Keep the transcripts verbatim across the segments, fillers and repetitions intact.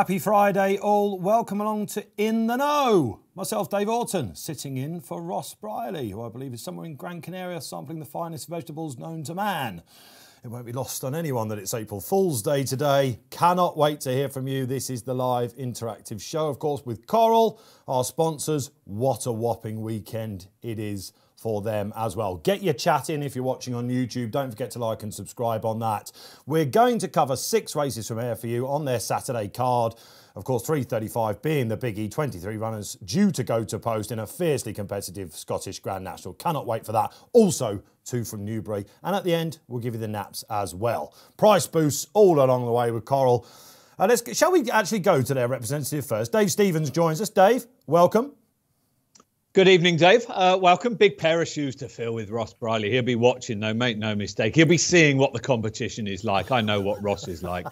Happy Friday all, welcome along to In The Know. Myself, Dave Orton, sitting in for Ross Briley, who I believe is somewhere in Gran Canaria sampling the finest vegetables known to man. It won't be lost on anyone that it's April Fool's Day today. Cannot wait to hear from you. This is the live interactive show, of course, with Coral, our sponsors. What a whopping weekend it is for them as well. Get your chat in if you're watching on YouTube. Don't forget to like and subscribe on that. We're going to cover six races from here for you on their Saturday card. Of course, three thirty-five being the biggie, twenty-three runners due to go to post in a fiercely competitive Scottish Grand National. Cannot wait for that. Also, two from Newbury. And at the end, we'll give you the naps as well. Price boosts all along the way with Coral. Uh, let's, shall we actually go to their representative first? Dave Stevens joins us. Dave, welcome. Good evening, Dave. Uh, welcome. Big pair of shoes to fill with Ross Briley. He'll be watching, though, make no mistake. He'll be seeing what the competition is like. I know what Ross is like.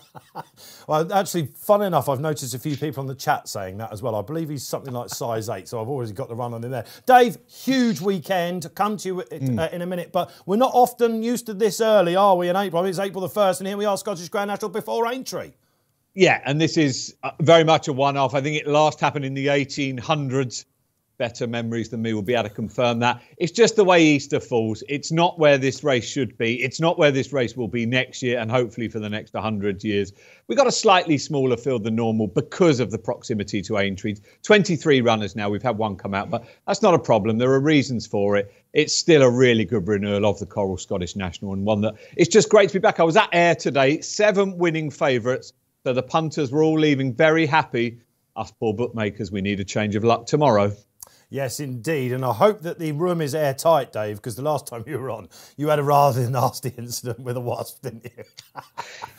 Well, actually, fun enough, I've noticed a few people on the chat saying that as well. I believe he's something like size eight, so I've always got the run on him there. Dave, huge weekend. Come to you mm. uh, in a minute, but we're not often used to this early, are we, in April? I mean, it's April the first, and here we are, Scottish Grand National before Aintree. Yeah, and this is very much a one-off. I think it last happened in the eighteen hundreds. Better memories than me will be able to confirm that. It's just the way Easter falls. It's not where this race should be. It's not where this race will be next year and hopefully for the next one hundred years. We've got a slightly smaller field than normal because of the proximity to Aintree. twenty-three runners now. We've had one come out, but that's not a problem. There are reasons for it. It's still a really good renewal of the Coral Scottish National and one that it's just great to be back. I was at Ayr today, seven winning favourites. So the punters were all leaving very happy. Us poor bookmakers, we need a change of luck tomorrow. Yes, indeed. And I hope that the room is airtight, Dave, because the last time you were on, you had a rather nasty incident with a wasp, didn't you?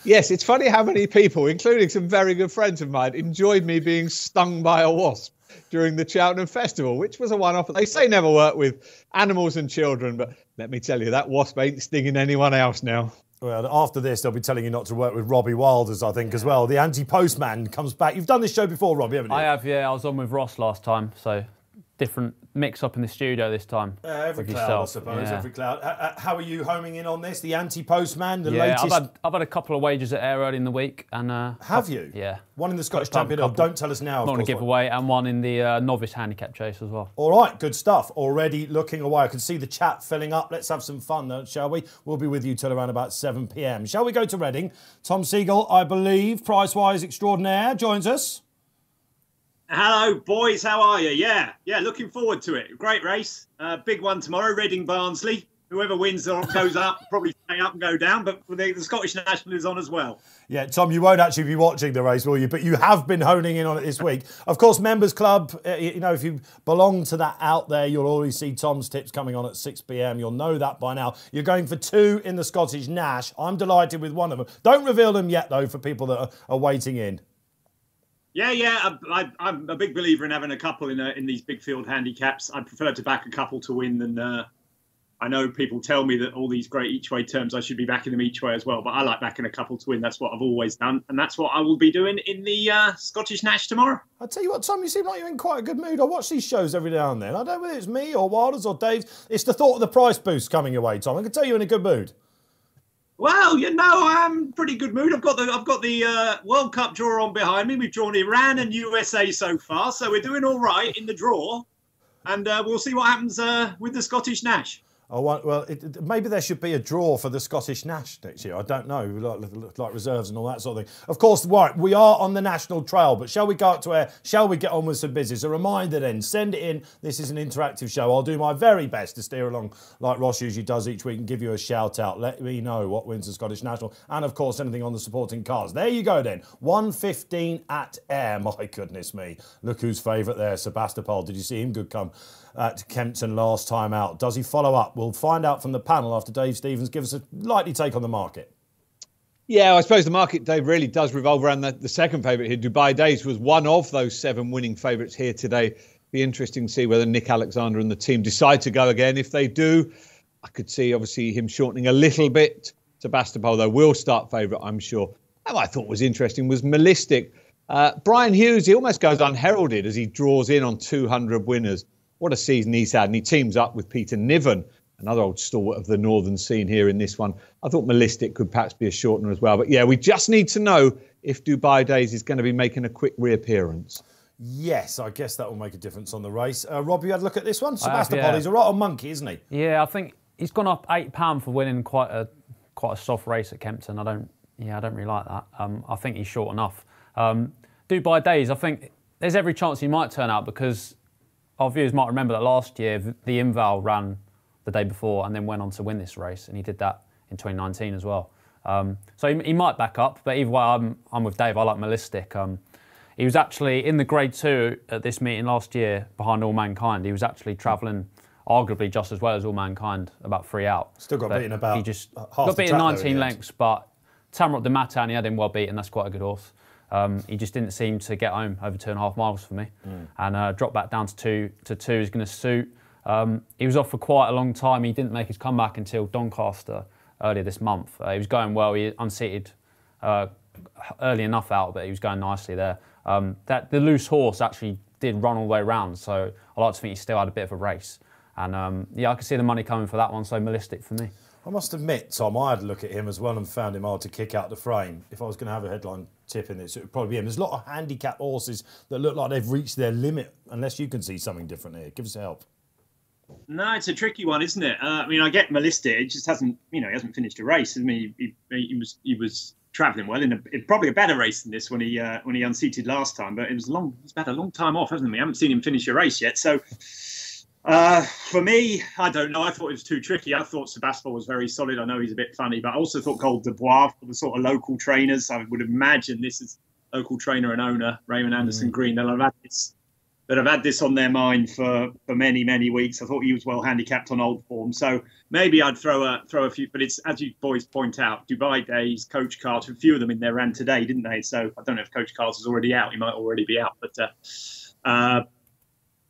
Yes, it's funny how many people, including some very good friends of mine, enjoyed me being stung by a wasp during the Cheltenham Festival, which was a one-off. They say never work with animals and children, but let me tell you, that wasp ain't stinging anyone else now. Well, after this, they'll be telling you not to work with Robbie Wilders, I think, as well. The anti-postman comes back. You've done this show before, Robbie, haven't you? I have, yeah. I was on with Ross last time, so... different mix-up in the studio this time. Uh, every cloud, yourself. I suppose, yeah. every cloud. Uh, how are you homing in on this? The anti-postman, the yeah, latest... I've had, I've had a couple of wagers at Ayr early in the week. and uh, Have I've, you? Yeah. One in the Scottish Championship. Couple. Don't tell us now. Not going to give away. And one in the uh, novice handicap chase as well. All right, good stuff. Already looking away. I can see the chat filling up. Let's have some fun, though, shall we? We'll be with you till around about seven p m. Shall we go to Reading? Tom Siegel, I believe, price-wise extraordinaire, joins us. Hello, boys. How are you? Yeah, yeah, looking forward to it. Great race. Uh, big one tomorrow, Reading Barnsley. Whoever wins or goes up, probably stay up and go down, but the, the Scottish National is on as well. Yeah, Tom, you won't actually be watching the race, will you? But you have been honing in on it this week. Of course, Members Club, uh, you know, if you belong to that out there, you'll already see Tom's tips coming on at six p m. You'll know that by now. You're going for two in the Scottish Nash. I'm delighted with one of them. Don't reveal them yet, though, for people that are, are waiting in. Yeah, yeah, I, I, I'm a big believer in having a couple in a, in these big field handicaps. I prefer to back a couple to win than... Uh, I know people tell me that all these great each-way terms, I should be backing them each way as well, but I like backing a couple to win. That's what I've always done, and that's what I will be doing in the uh, Scottish Nash tomorrow. I tell you what, Tom, you seem like you're in quite a good mood. I watch these shows every now and then. I don't know whether it's me or Wilders or Dave. It's the thought of the price boost coming your way, Tom. I can tell you're in a good mood. Well, you know, I'm pretty good mood. I've got the I've got the uh, World Cup draw on behind me. We've drawn Iran and U S A so far, so we're doing all right in the draw, and uh, we'll see what happens uh, with the Scottish Nash. Oh, well, it, maybe there should be a draw for the Scottish Nash next year. I don't know, like, like reserves and all that sort of thing. Of course, right, we are on the national trail, but shall we go up to Ayr? Shall we get on with some business? A reminder then, send it in. This is an interactive show. I'll do my very best to steer along like Ross usually does each week and give you a shout out. Let me know what wins the Scottish National and, of course, anything on the supporting cars. There you go then, one fifteen at Ayr. My goodness me. Look who's favourite there, Sebastopol. Did you see him good come at Kempton last time out? Does he follow up? We'll find out from the panel after Dave Stevens gives us a likely take on the market. Yeah, I suppose the market, Dave, really does revolve around the, the second favourite here. Dubai Days was one of those seven winning favourites here today. Be interesting to see whether Nick Alexander and the team decide to go again. If they do, I could see, obviously, him shortening a little bit. Sebastopol, though, will start favourite, I'm sure. And what I thought was interesting was Melistic. Uh, Brian Hughes, he almost goes unheralded as he draws in on two hundred winners. What a season he's had, and he teams up with Peter Niven another old stalwart of the northern scene here in this one. I thought Melistic could perhaps be a shortener as well. But yeah, we just need to know if Dubai Days is going to be making a quick reappearance. Yes, I guess that will make a difference on the race. Uh, Rob, you had a look at this one? Sebastopol, he's a right old monkey, isn't he? Yeah, I think he's gone up eight pound for winning quite a quite a soft race at Kempton. I don't, yeah, I don't really like that. Um, I think he's short enough. Um, Dubai Days, I think there's every chance he might turn out because our viewers might remember that last year the Inval ran the day before and then went on to win this race, and he did that in twenty nineteen as well. Um, so he, he might back up, but either way, I'm, I'm with Dave. I like Melistic. Um, he was actually in the grade two at this meeting last year behind All Mankind. He was actually travelling arguably just as well as All Mankind, about three out. Still got but beaten about he just half got beaten nineteen lengths, but Tamrat de Matan, he had him well beaten. That's quite a good horse. Um, he just didn't seem to get home over two and a half miles for me. Mm. And uh, dropped back down to two to two is going to suit. Um, he was off for quite a long time. He didn't make his comeback until Doncaster earlier this month. Uh, he was going well. He unseated uh, early enough out, but he was going nicely there. Um, that the loose horse actually did run all the way round, so I like to think he still had a bit of a race. And um, yeah, I could see the money coming for that one, so Melistic for me. I must admit, Tom, I had a look at him as well and found him hard to kick out the frame. If I was going to have a headline tip in this, it would probably be him. There's a lot of handicapped horses that look like they've reached their limit, unless you can see something different here. Give us help. No, it's a tricky one, isn't it? Uh, I mean, I get Melistic. It just hasn't, you know, he hasn't finished a race. I mean, he, he, he was he was travelling well in, a, in probably a better race than this when he uh, when he unseated last time. But it was long. It's about a long time off, hasn't it? We haven't seen him finish a race yet. So uh, for me, I don't know. I thought it was too tricky. I thought Sebastopol was very solid. I know he's a bit funny, but I also thought Gold de Bois for the sort of local trainers. I would imagine this is local trainer and owner Raymond Anderson mm. Green. They'll have had this. That have had this on their mind for, for many, many weeks. I thought he was well handicapped on old form. So maybe I'd throw a throw a few, but it's, as you boys point out, Dubai Days, Coach Carls, a few of them in there ran today, didn't they? So I don't know if Coach Carls is already out. He might already be out. But uh, uh,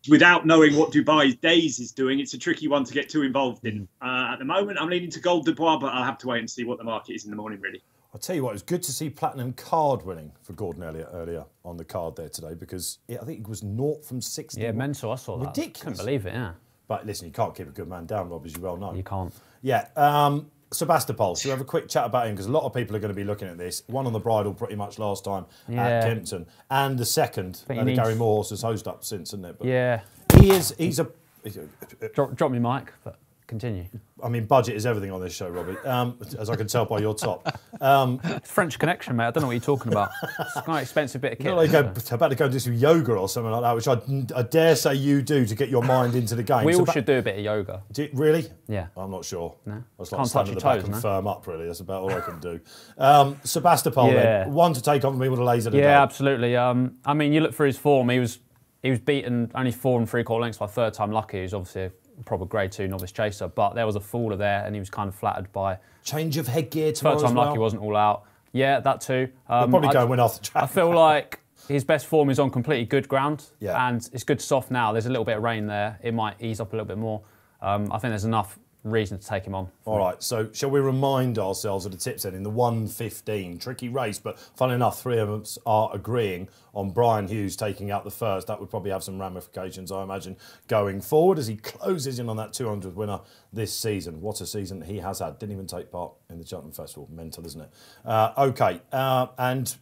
without knowing what Dubai Days is doing, it's a tricky one to get too involved in. Uh, at the moment, I'm leaning to Gold de Bois, but I'll have to wait and see what the market is in the morning, really. I'll tell you what, it was good to see Platinum Card winning for Gordon Elliott earlier on the card there today because yeah, I think it was naught from sixty. Yeah, mental, I saw that. Ridiculous. Couldn't believe it, yeah. But listen, you can't keep a good man down, Rob, as you well know. You can't. Yeah, um, Sebastopol, so we have a quick chat about him because a lot of people are going to be looking at this. One on the bridle pretty much last time yeah. at Kempton and the second, and needs... Gary Moore has hosed up since, isn't it? But yeah. He is, he's a... He's a drop, drop me mic, but... Continue. I mean, budget is everything on this show, Robbie, um, as I can tell by your top. Um, it's French Connection, mate. I don't know what you're talking about. It's quite an expensive bit of kit. You're like go, about to go do some yoga or something like that, which I, I dare say you do to get your mind into the game. We all so should do a bit of yoga. Do you, really? Yeah. I'm not sure. No. I just like Can't touch your toes, no? Firm up, really. That's about all I can do. Um, Sebastopol, yeah. then. One to take on me with a laser today. Yeah, absolutely. Um, I mean, you look for his form. He was, he was beaten only four and three-quarter lengths by third time lucky. He's obviously a proper grade two novice chaser, but there was a faller there and he was kind of flattered by... Change of headgear tomorrow First time well. lucky wasn't all out. Yeah, that too. Um, probably go and win off the track. I feel like his best form is on completely good ground yeah. and it's good soft now. There's a little bit of rain there. It might ease up a little bit more. Um, I think there's enough reason to take him on. All right, so shall we remind ourselves of the tips then in the one fifteen? Tricky race, but fun enough, three of us are agreeing on Brian Hughes taking out the first. That would probably have some ramifications, I imagine, going forward as he closes in on that two hundredth winner this season. What a season he has had. Didn't even take part in the Cheltenham Festival. Mental, isn't it? Uh, okay, uh, and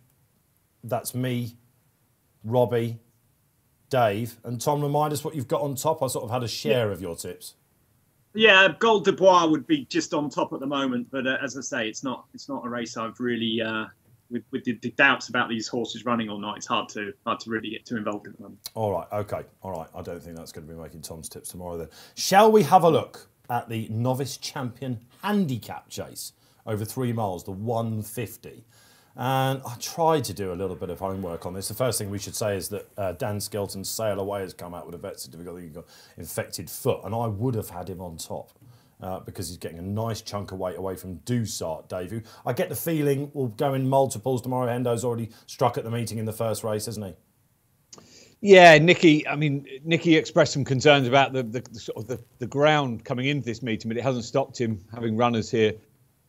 that's me, Robbie, Dave, and Tom, remind us what you've got on top. I sort of had a share yeah. of your tips. Yeah, Gold de Bois would be just on top at the moment, but uh, as I say, it's not it's not a race I've really uh, with with the, the doubts about these horses running all night. It's hard to hard to really get too involved in them. All right, okay, all right. I don't think that's going to be making Tom's tips tomorrow. Then shall we have a look at the Novice Champion Handicap Chase over three miles, the one fifty? And I tried to do a little bit of homework on this. The first thing we should say is that uh, Dan Skelton's Sail Away has come out with a vet certificate. I think he's got infected foot. And I would have had him on top uh, because he's getting a nice chunk of weight away from Dusart, Dave, who I get the feeling will go in multiples tomorrow. Hendo's already struck at the meeting in the first race, hasn't he? Yeah, Nicky, I mean, Nicky expressed some concerns about the, the, the, sort of the, the ground coming into this meeting, but it hasn't stopped him having runners here.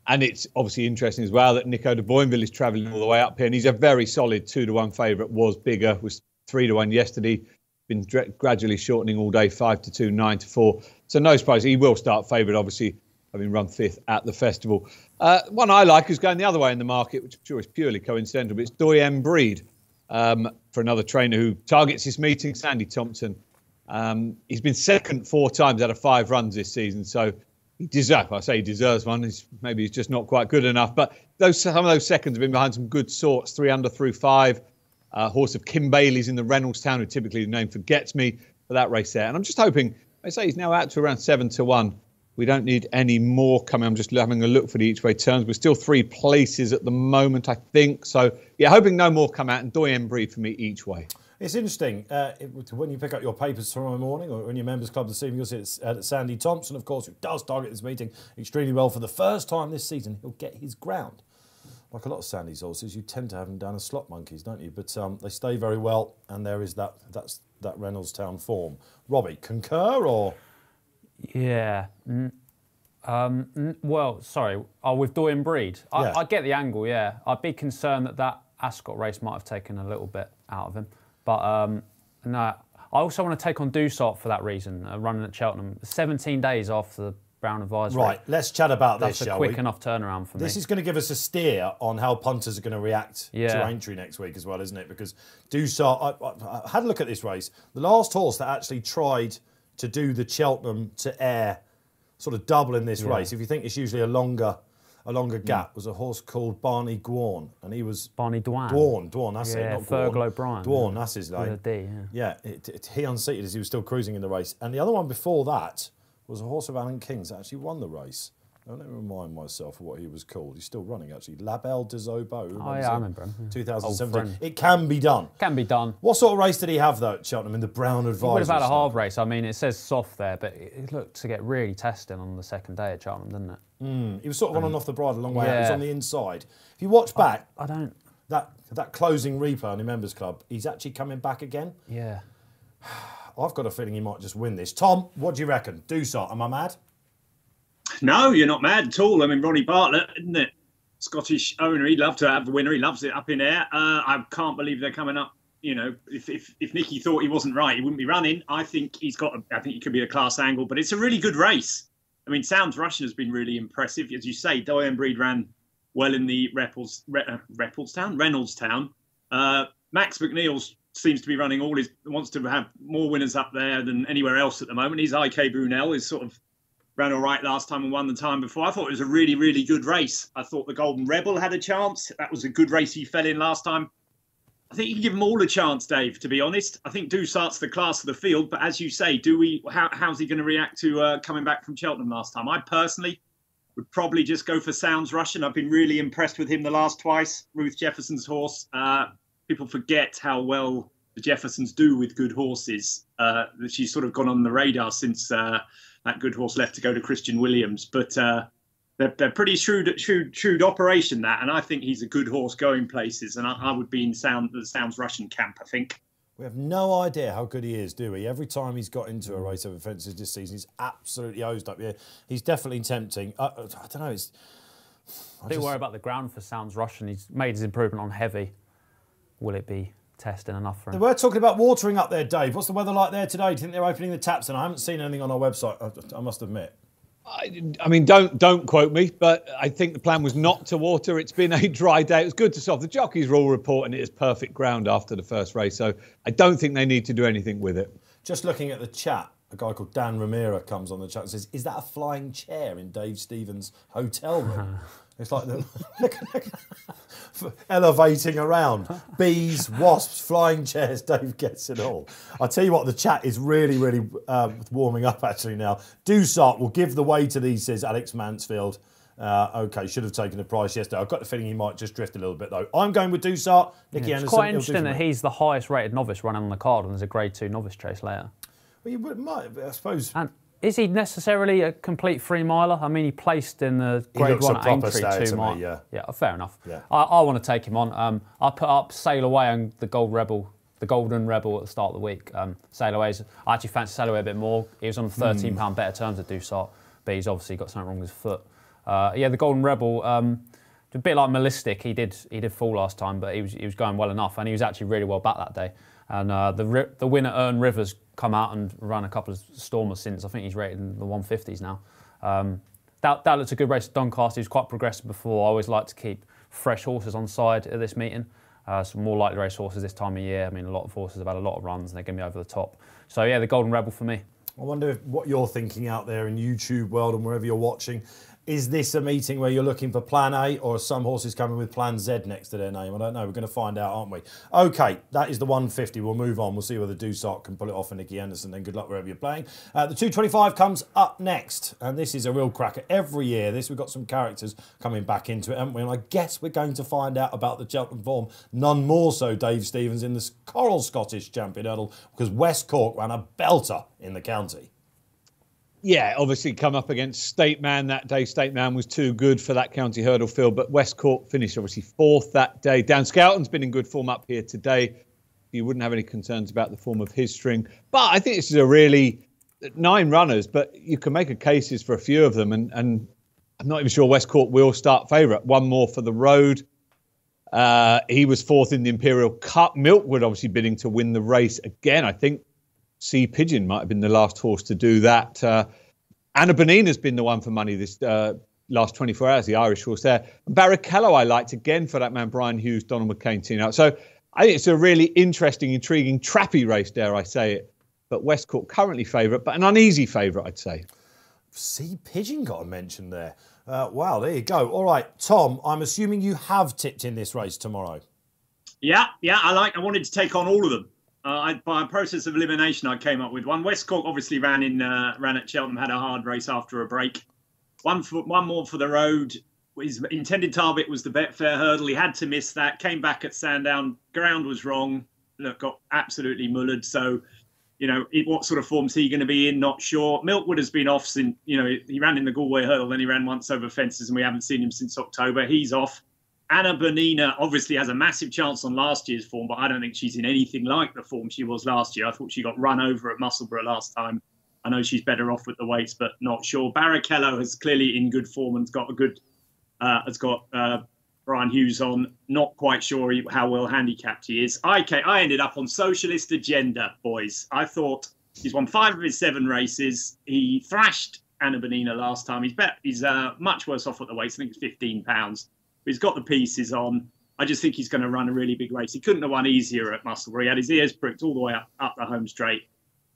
And it's obviously interesting as well that Nico de Boinville is travelling all the way up here. And he's a very solid two to one favourite, was bigger, was three to one yesterday. been gradually shortening all day, five to two, nine to four. So no surprise, he will start favourite, obviously, having run fifth at the festival. Uh, one I like is going the other way in the market, which I'm sure is purely coincidental, but it's Doyen Breed um, for another trainer who targets this meeting, Sandy Thompson. Um, he's been second four times out of five runs this season, so he deserves, I say he deserves one. He's, maybe he's just not quite good enough, but those, some of those seconds have been behind some good sorts, three under through five. Uh, horse of Kim Bailey's in the Reynoldstown, who typically the name forgets me for that race there. And I'm just hoping, I say he's now out to around seven to one. We don't need any more coming. I'm just having a look for the each way turns. We're still three places at the moment, I think. So, yeah, hoping no more come out. And Doyen Breed for me each way. It's interesting. Uh, it, when you pick up your papers tomorrow morning or in your members club this evening, you'll see it's uh, Sandy Thompson, of course, who does target this meeting extremely well for the first time this season. He'll get his ground. Like a lot of Sandy's horses, you tend to have them down as slot monkeys, don't you? But um, they stay very well, and there is that that's that Reynoldstown form. Robbie, concur or? Yeah. Mm. Um, mm, well, sorry. Oh, with Doyen Breed. I, yeah. I get the angle, yeah. I'd be concerned that that Ascot race might have taken a little bit out of him. But um, no, I also want to take on Dusart for that reason, uh, running at Cheltenham. seventeen days after the Brown Advisory. Right, let's chat about That's this, shall we? That's a quick enough turnaround for this me. This is going to give us a steer on how punters are going to react yeah. to Aintree next week as well, isn't it? Because Dusart, I, I, I had a look at this race. The last horse that actually tried to do the Cheltenham to air sort of double in this yeah. race, if you think it's usually a longer... A longer gap mm. was a horse called Barney Dwan, and he was Barney Dwan. Dwan, Dwan, that's yeah, it. Not Fergal O'Brien. Dwan, yeah. that's his name. With a D, yeah, yeah it, it, he unseated as he was still cruising in the race. And the other one before that was a horse of Alan King's that actually won the race. Now, let me remind myself of what he was called. He's still running actually. La Belle des Obeaux. Oh yeah, it? I remember him. Yeah. twenty seventeen. It can be done. Can be done. What sort of race did he have though at Cheltenham in the Brown Advisory? What about a hard race? I mean, it says soft there, but it looked to get really testing on the second day at Cheltenham, didn't it? Mm. He was sort of um, on and off the bridle a long way yeah. out. He was on the inside. If you watch back, I, I don't that that closing reaper on the members club. He's actually coming back again. Yeah. I've got a feeling he might just win this. Tom, what do you reckon? Dusart, am I mad? No, you're not mad at all. I mean, Ronnie Bartlett, isn't it? Scottish owner. He'd love to have the winner. He loves it up in air. Uh, I can't believe they're coming up. You know, if, if if Nicky thought he wasn't right, he wouldn't be running. I think he's got. A, I think he could be a class angle, but it's a really good race. I mean, Sounds Russian has been really impressive. As you say, Doyen Breed ran well in the Repels, Re, uh, Repelstown? Reynoldstown. Uh, Max McNeil's seems to be running all his, wants to have more winners up there than anywhere else at the moment. His I K Brunel is sort of, ran all right last time and won the time before. I thought it was a really, really good race. I thought the Golden Rebel had a chance. That was a good race he fell in last time. I think you can give them all a chance, Dave, to be honest. I think Dusart's the class of the field, but as you say, do we? How, how's he going to react to uh, coming back from Cheltenham last time? I personally would probably just go for Sounds Russian. I've been really impressed with him the last twice. Ruth Jefferson's horse. Uh, people forget how well the Jeffersons do with good horses. Uh, she's sort of gone on the radar since... Uh, that good horse left to go to Christian Williams. But uh, they're, they're pretty shrewd, shrewd, shrewd operation, that. And I think he's a good horse going places. And I, I would be in sound, the Sounds Russian camp, I think. We have no idea how good he is, do we? Every time he's got into a race of offences this season, he's absolutely hosed up. Yeah, he's definitely tempting. I, I don't know. It's, I, I do just... worry about the ground for Sounds Russian. He's made his improvement on heavy. Will it be testing enough for him? We're talking about watering up there, Dave. What's the weather like there today? Do you think they're opening the taps? And I haven't seen anything on our website, I must admit. I, I mean, don't don't quote me, but I think the plan was not to water. It's been a dry day. It was good to solve the jockeys' rule report, and it is perfect ground after the first race. So I don't think they need to do anything with it. Just looking at the chat, a guy called Dan Ramira comes on the chat and says, "Is that a flying chair in Dave Stevens' hotel room?" It's like the, look, look, elevating around. Bees, wasps, flying chairs, Dave gets it all. I'll tell you what, the chat is really, really uh, warming up actually now. Dusart will give the way to these, says Alex Mansfield. Uh, OK, should have taken the price yesterday. I've got the feeling he might just drift a little bit, though. I'm going with Dusart. Nicky yeah, Anderson. It's quite interesting that he's the highest rated novice running on the card and there's a grade two novice chase later. Well, you might, I suppose... And is he necessarily a complete three-miler? I mean, he placed in the grade one at Aintree two-mile. Yeah. yeah, fair enough. Yeah. I, I want to take him on. Um, I put up Sail Away and the Gold Rebel, the Golden Rebel at the start of the week. Um, Sail Away's, I actually fancy Sail Away a bit more. He was on thirteen pound mm. better terms than Dusart, but he's obviously got something wrong with his foot. Uh, yeah, the Golden Rebel, um, a bit like Melistic. He did he did fall last time, but he was he was going well enough, and he was actually really well back that day. And uh, the the winner, Earn Rivers, come out and run a couple of Stormers since. I think he's rated in the one fifties now. Um, that that looks a good race. Doncaster, who's quite progressive before. I always like to keep fresh horses on side at this meeting. Uh, some more likely race horses this time of year. I mean, a lot of horses have had a lot of runs and they're going to be over the top. So yeah, the Golden Rebel for me. I wonder if what you're thinking out there in YouTube world and wherever you're watching. Is this a meeting where you're looking for plan A, or are some horses coming with plan Z next to their name? I don't know. We're going to find out, aren't we? OK, that is the one fifty. We'll move on. We'll see whether Dusart can pull it off for Nicky Anderson. Then good luck wherever you're playing. Uh, the two twenty-five comes up next. And this is a real cracker. Every year, this we've got some characters coming back into it, haven't we? And I guess we're going to find out about the Cheltenham form. None more so, Dave Stevens, in the Coral Scottish Champion Hurdle, because West Cork ran a belter in the county. Yeah, obviously come up against State Man that day. State Man was too good for that county hurdle field, but West Cork finished obviously fourth that day. Dan Skelton's been in good form up here today. You wouldn't have any concerns about the form of his string. But I think this is a really nine runners, but you can make a cases for a few of them. And, and I'm not even sure West Cork will start favourite. One more for the road. Uh, he was fourth in the Imperial Cup. Milkwood obviously bidding to win the race again, I think. Sea Pigeon might have been the last horse to do that. Uh, Anna Bonina's been the one for money this uh, last twenty-four hours, the Irish horse there. And Barrichello I liked again for that man, Brian Hughes, Donald McCain, Tino. So I think it's a really interesting, intriguing, trappy race, dare I say it. But West Cork currently favourite, but an uneasy favourite, I'd say. Sea Pigeon got a mention there. Uh, wow, there you go. All right, Tom, I'm assuming you have tipped in this race tomorrow. Yeah, yeah, I like. I wanted to take on all of them. Uh, I, by a process of elimination, I came up with one. West Cork obviously ran in, uh, ran at Cheltenham, had a hard race after a break. One for, one more for the road. His intended target was the Betfair hurdle. He had to miss that. Came back at Sandown. Ground was wrong. Look, got absolutely mullered. So, you know, it, what sort of form's he going to be in? Not sure. Milkwood has been off since, you know, he ran in the Galway hurdle. Then he ran once over fences, and we haven't seen him since October. He's off. Anna Bonina obviously has a massive chance on last year's form, but I don't think she's in anything like the form she was last year. I thought she got run over at Musselburgh last time. I know she's better off with the weights, but not sure. Barrichello has clearly in good form and's got a good, uh, has got uh, Brian Hughes on. Not quite sure how well handicapped he is. I, I ended up on Socialist Agenda, boys. I thought he's won five of his seven races. He thrashed Anna Bonina last time. He's bet, he's uh, much worse off at the weights. I think it's fifteen pounds. He's got the pieces on. I just think he's going to run a really big race. He couldn't have won easier at Musselburgh. He had his ears pricked all the way up, up the home straight.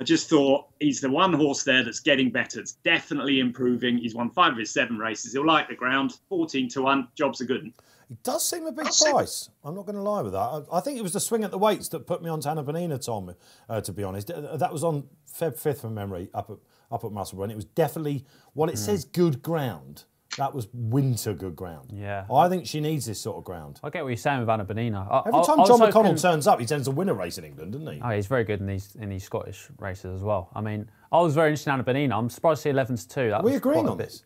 I just thought he's the one horse there that's getting better. It's definitely improving. He's won five of his seven races. He'll like the ground. fourteen to one. Job's a good one. It does seem a big price. I'm not going to lie with that. I, I think it was the swing at the weights that put me on to Anna Bonina, Tom, uh, to be honest. That was on February fifth from memory up at, up at Musselburgh. And it was definitely, well, it mm. says good ground. That was winter good ground. Yeah. I think she needs this sort of ground. I get what you're saying with Anna Bonina. I, Every time I, I John McConnell hoping... turns up, he tends to win a race in England, doesn't he? Oh, he's very good in these in these Scottish races as well. I mean, I was very interested in Anna Bonina. I'm surprised to see eleven to two. That Are we agreeing on this?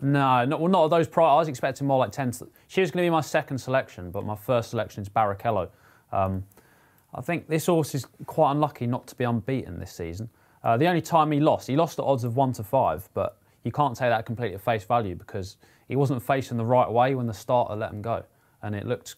No, not, well, not those prior. I was expecting more like ten to... She was going to be my second selection, but my first selection is Barrichello. Um, I think this horse is quite unlucky not to be unbeaten this season. Uh, the only time he lost, he lost at odds of one to five, but... You can't take that completely at face value because he wasn't facing the right way when the starter let him go. And it looked,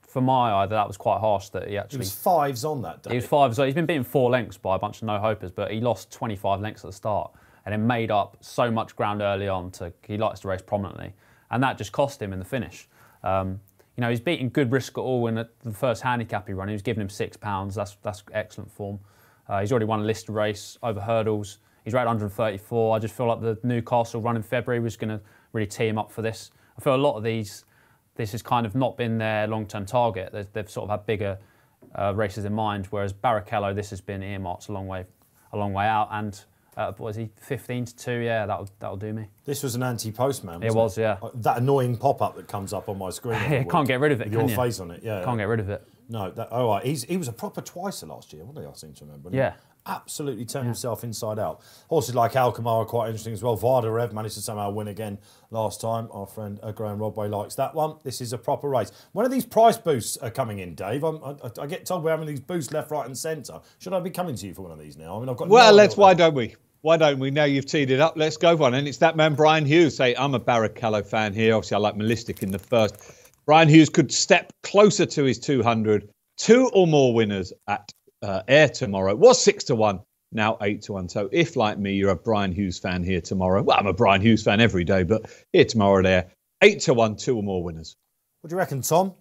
for my eye, that that was quite harsh that he actually... He was fives on that day. He was fives on. He's been beaten four lengths by a bunch of no-hopers, but he lost twenty-five lengths at the start and it made up so much ground early on. To, he likes to race prominently. And that just cost him in the finish. Um, you know, he's beaten good risk at all in the, the first handicap he ran. He was giving him six pounds. That's, that's excellent form. Uh, he's already won a listed race over hurdles. He's rated one hundred thirty-four. I just feel like the Newcastle run in February was going to really tee him up for this. I feel a lot of these, this has kind of not been their long-term target. They've, they've sort of had bigger uh, races in mind, whereas Barrichello, this has been earmarked a long way, a long way out. And uh, what is he, fifteen to two? Yeah, that'll, that'll do me. This was an anti-postman, wasn't it? It was, yeah. That annoying pop-up that comes up on my screen. Yeah, can't get rid of it, can you? Your face on it, yeah. Can't get rid of it. No, that, all right. He's, he was a proper twicer last year, wasn't he? I seem to remember. Yeah. Absolutely turned yeah. himself inside out. Horses like Alcamar are quite interesting as well. Vardarev managed to somehow win again last time. Our friend uh, Graham Rodway likes that one. This is a proper race. When are these price boosts are coming in, Dave? I'm, I, I get told we're having these boosts left, right and centre. Should I be coming to you for one of these now? I mean, I've got. Well, no let's. Why don't we? Why don't we? Now you've teed it up. Let's go for one. And it's that man, Brian Hughes. Say, I'm a Barrichello fan here. Obviously, I like Melistic in the first. Brian Hughes could step closer to his two hundred. Two or more winners at uh, air tomorrow. It was six to one, now eight to one. So if, like me, you're a Brian Hughes fan here tomorrow, well, I'm a Brian Hughes fan every day, but here tomorrow at air, eight to one, two or more winners. What do you reckon, Tom?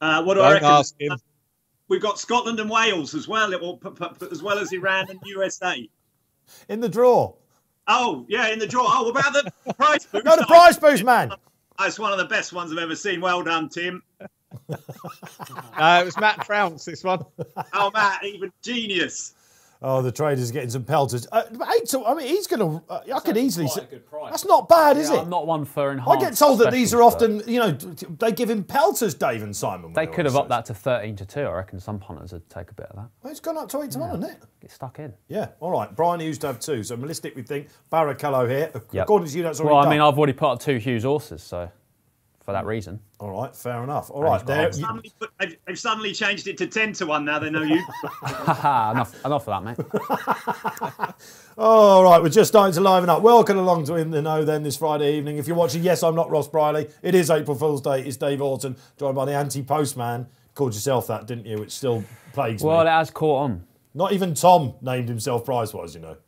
Uh, what do Don't I reckon? Ask him. We've got Scotland and Wales as well, as well as Iran and U S A. In the draw. Oh, yeah, in the draw. Oh, about the prize boost. No, the prize boost, man. It's one of the best ones I've ever seen. Well done, Tim. uh, it was Matt Trounce, this one. Oh, Matt, even genius. Oh, the trader's getting some pelters. Uh, eight to, I mean, he's going to... Uh, I could easily... Quite a good price. That's not bad, is yeah, it? I'm not one for enhanced. I get told that these are often, you know, they give him pelters, Dave and Simon. They could have upped that to thirteen to two. I reckon some punters would take a bit of that. Well, it's gone up to eight to yeah. one, hasn't it? Get stuck in. Yeah, all right. Brian Hughes to have two. So, Melistic, we think. Barrichello here. Yep. According to you, that's already Well, I mean, done. I've already put up two Hughes horses, so... For that reason. All right, fair enough. All right, there. They've suddenly, put, they've, they've suddenly changed it to ten to one now. They know you. enough, enough of that, mate. All right, we're just starting to liven up. Welcome along to In the Know then this Friday evening. If you're watching, yes, I'm not Ross Briley. It is April Fool's Day. It's Dave Orton, joined by the anti-postman. Called yourself that, didn't you? Which still plagues well, me. Well, it has caught on. Not even Tom named himself prize-wise, you know.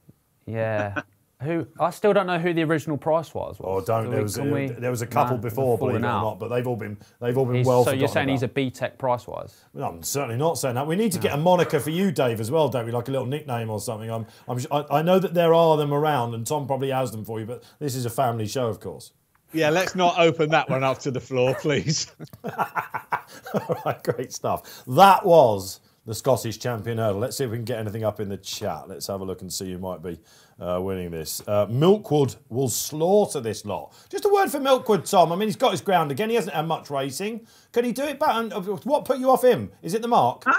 Yeah. Who I still don't know who the original price was. was. Oh, don't. There was, we, there was a couple nah, before, believe it or not, but they've all been they've all been he's, well. So you're saying about. He's a B-Tech price wise? No, I'm certainly not saying that. We need to no. get a moniker for you, Dave, as well, don't we? Like a little nickname or something. I'm, I'm I, I know that there are them around, and Tom probably has them for you. But this is a family show, of course. Yeah, let's not open that one up to the floor, please. All right, great stuff. That was the Scottish champion hurdle. Let's see if we can get anything up in the chat. Let's have a look and see who might be uh, winning this. Uh, Milkwood will slaughter this lot. Just a word for Milkwood, Tom. I mean, he's got his ground again. He hasn't had much racing. Can he do it back? And what put you off him? Is it the mark? Uh,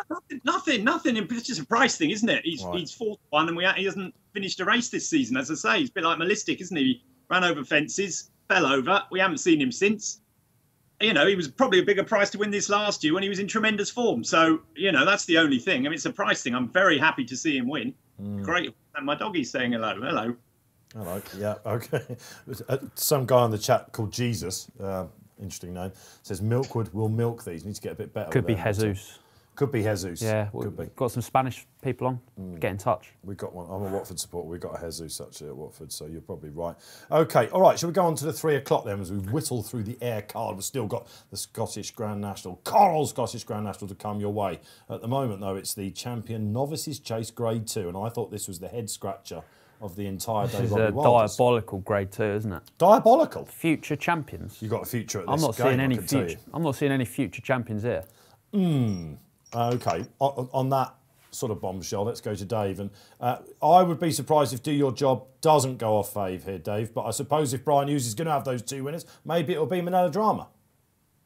nothing, nothing. It's just a price thing, isn't it? He's, right. he's fourth one, and we, he hasn't finished a race this season. As I say, he's a bit like Melistic, isn't he? He ran over fences, fell over. We haven't seen him since. You know, he was probably a bigger price to win this last year when he was in tremendous form. So, you know, that's the only thing. I mean, it's a price thing. I'm very happy to see him win. Mm. Great. And my doggie's saying hello. Hello. Hello. Yeah, OK. Some guy on the chat called Jesus, uh, interesting name, says Milkwood will milk these. Need to get a bit better. Could be Jesus. Could be Jesus. Yeah, well, could be. Got some Spanish people on. Mm. Get in touch. We've got one. I'm a Watford supporter. We've got a Jesus actually at Watford, so you're probably right. OK, all right, shall we go on to the three o'clock then as we whittle through the air card? We've still got the Scottish Grand National, Coral Scottish Grand National to come your way. At the moment, though, it's the Champion Novices Chase Grade two, and I thought this was the head scratcher of the entire day. This is a diabolical grade two, isn't it? Diabolical? Future champions. You've got a future at this I'm not game, seeing any future. I'm not seeing any future champions here. Hmm. OK, on that sort of bombshell, let's go to Dave. And uh, I would be surprised if Do Your Job doesn't go off fave here, Dave. But I suppose if Brian Hughes is going to have those two winners, maybe it'll be Manila Drama.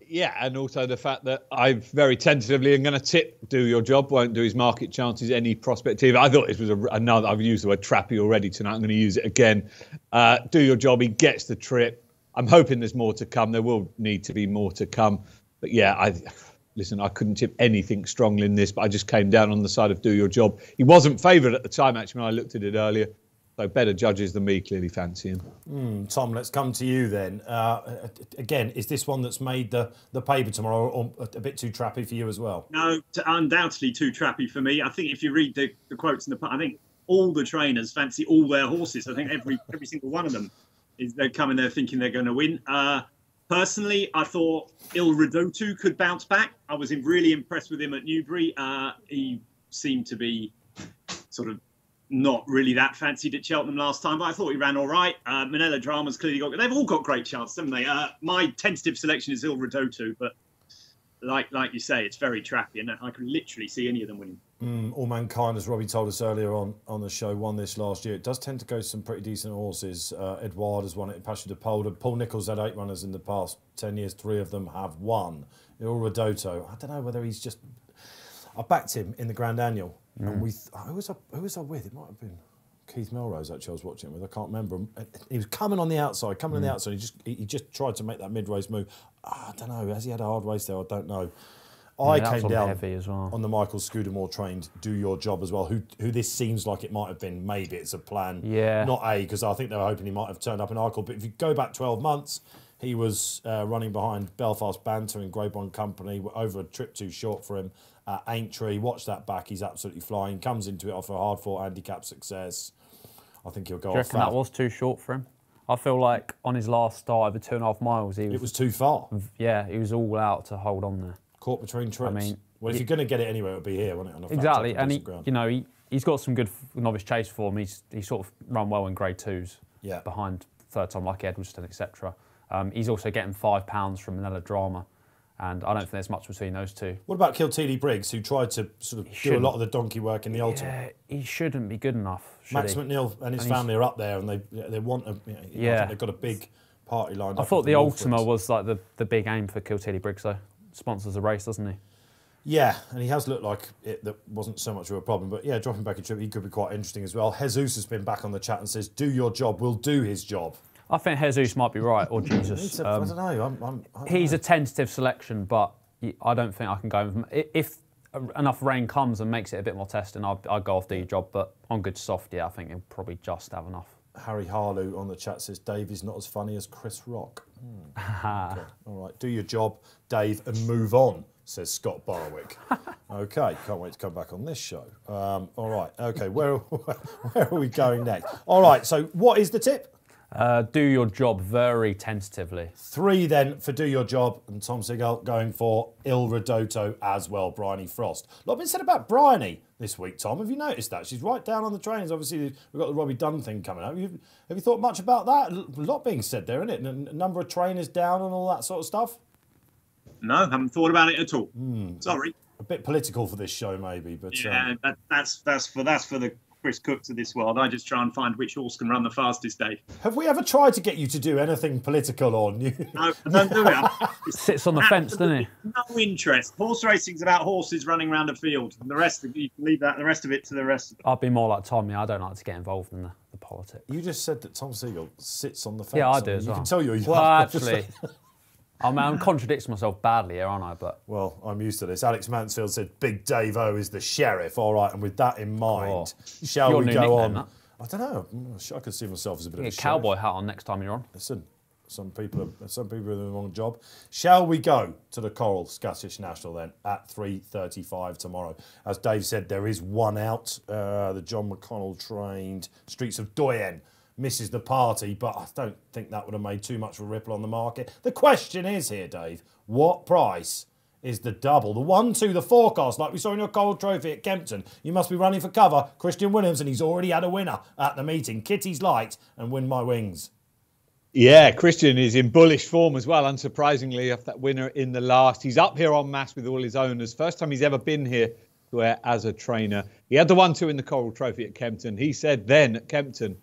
Yeah, and also the fact that I very tentatively am going to tip Do Your Job, won't do his market chances any prospect either. I thought this was a, another, I've used the word trappy already tonight. I'm going to use it again. Uh, do Your Job, he gets the trip. I'm hoping there's more to come. There will need to be more to come. But yeah, I... Listen, I couldn't tip anything strongly in this, but I just came down on the side of Do Your Job. He wasn't favoured at the time, actually, when I looked at it earlier. So better judges than me clearly fancy him. Mm, Tom, let's come to you then. Uh, again, is this one that's made the, the paper tomorrow or a bit too trappy for you as well? No, undoubtedly too trappy for me. I think if you read the, the quotes in the... I think all the trainers fancy all their horses. I think every every single one of them, is they're coming there thinking they're going to win. Uh Personally, I thought Il Ridotto could bounce back. I was really impressed with him at Newbury. Uh, he seemed to be sort of not really that fancied at Cheltenham last time, but I thought he ran all right. Uh, Manila Drama's clearly got... They've all got great chances, haven't they? Uh, my tentative selection is Il Ridotto, but like like you say, it's very trappy, and I could literally see any of them winning. Mm, All Mankind, as Robbie told us earlier on, on the show, won this last year. It does tend to go to some pretty decent horses. Uh, Edouard has won it in Passion de Polder. Paul Nicholls had eight runners in the past ten years. Three of them have won. Il Ridotto, I don't know whether he's just... I backed him in the Grand Annual. Mm. And we th who, was I, who was I with? It might have been Keith Melrose, actually, I was watching it with. I can't remember. He was coming on the outside, coming mm. on the outside. He just, he just tried to make that mid-race move. I don't know. Has he had a hard race there? I don't know. I yeah, came down heavy as well. on the Michael Scudamore trained Do Your Job as well, who who this seems like it might have been. Maybe it's a plan, yeah. not A, because I think they were hoping he might have turned up an article. But if you go back twelve months, He was uh, running behind Belfast Banter and Graybond Company. We're over a trip too short for him. Uh, Aintree, watch that back. He's absolutely flying. Comes into it off a hard-fought handicap success. I think he'll go off that. That was too short for him. I feel like on his last start over two and a half miles, he was... It was too far. Yeah, he was all out to hold on there. Caught between trips. I mean... Well, if you're going to get it anywhere, it'll be here, won't it? On a exactly, and he, you know, he, he's got some good novice chase form. He's he sort of run well in grade twos, yeah, behind third time Lucky Edwardson, et cetera. Um, he's also getting five pounds from Manila Drama, and I don't think there's much between those two. What about Kiltini Briggs, who tried to sort of do a lot of the donkey work in the ultimate? Yeah, he shouldn't be good enough. Max he? McNeil and his and family are up there, and they they want a, you know, yeah, they've got a big party lined I up. I thought the ultima was like the the big aim for Kiltini Briggs, though. Sponsors the race, doesn't he? Yeah, and he has looked like it that wasn't so much of a problem. But yeah, dropping back a trip, he could be quite interesting as well. Jesus has been back on the chat and says, do your job, we'll do his job. I think Jesus might be right, or Jesus. a, um, I don't know. I'm, I'm, I don't he's know. a tentative selection, but I don't think I can go with him. If enough rain comes and makes it a bit more testing, I'd, I'd go off do your job. But on good soft, yeah, I think he'll probably just have enough. Harry Harlow on the chat says, Dave is not as funny as Chris Rock. Hmm. Okay. All right, do your job, Dave, and move on, says Scott Barwick. Okay, can't wait to come back on this show. Um, all right, okay, where, where are we going next? All right, so what is the tip? Uh, do your job, very tentatively. Three then for do your job, and Tom Segal going for Il Ridotto as well, Bryony Frost. A lot been said about Bryony this week, Tom. Have you noticed that? She's right down on the trains. Obviously, we've got the Robbie Dunn thing coming up. Have you, have you thought much about that? A lot being said there, isn't it? A number of trainers down and all that sort of stuff. No, haven't thought about it at all. Mm, Sorry. A bit political for this show, maybe, but yeah, um, that, that's that's for that's for the Chris Cooks of this world. I just try and find which horse can run the fastest, Dave. Have we ever tried to get you to do anything political or new? No, don't do it. It sits on the fence, doesn't it? No interest. Horse racing's about horses running around a field, and the rest of you can leave that. The rest of it to the rest of it. I'd be more like Tom. Yeah, I don't like to get involved in the, the politics. You just said that Tom Segal sits on the fence. Yeah, I do. As you well. can tell you. Well, actually. I'm, I'm contradicting myself badly here, aren't I? But well, I'm used to this. Alex Mansfield said, "Big Dave O is the sheriff." All right, and with that in mind, oh, shall we go on? That. I don't know. I could see myself as a bit you of a, a cowboy hat on next time you're on. Listen, some people, are, some people are doing the wrong job. Shall we go to the Coral Scottish National then at three thirty-five tomorrow? As Dave said, there is one out. Uh, the John McConnell trained Streets of Doyen misses the party, but I don't think that would have made too much of a ripple on the market. The question is here, Dave, what price is the double? The one, two, the forecast, like we saw in your Coral Trophy at Kempton. You must be running for cover. Christian Williams, and he's already had a winner at the meeting. Kitty's Light and Win My Wings. Yeah, Christian is in bullish form as well, unsurprisingly, after that winner in the last. He's up here en masse with all his owners. First time he's ever been here where, as a trainer. He had the one, two in the Coral Trophy at Kempton. He said then at Kempton,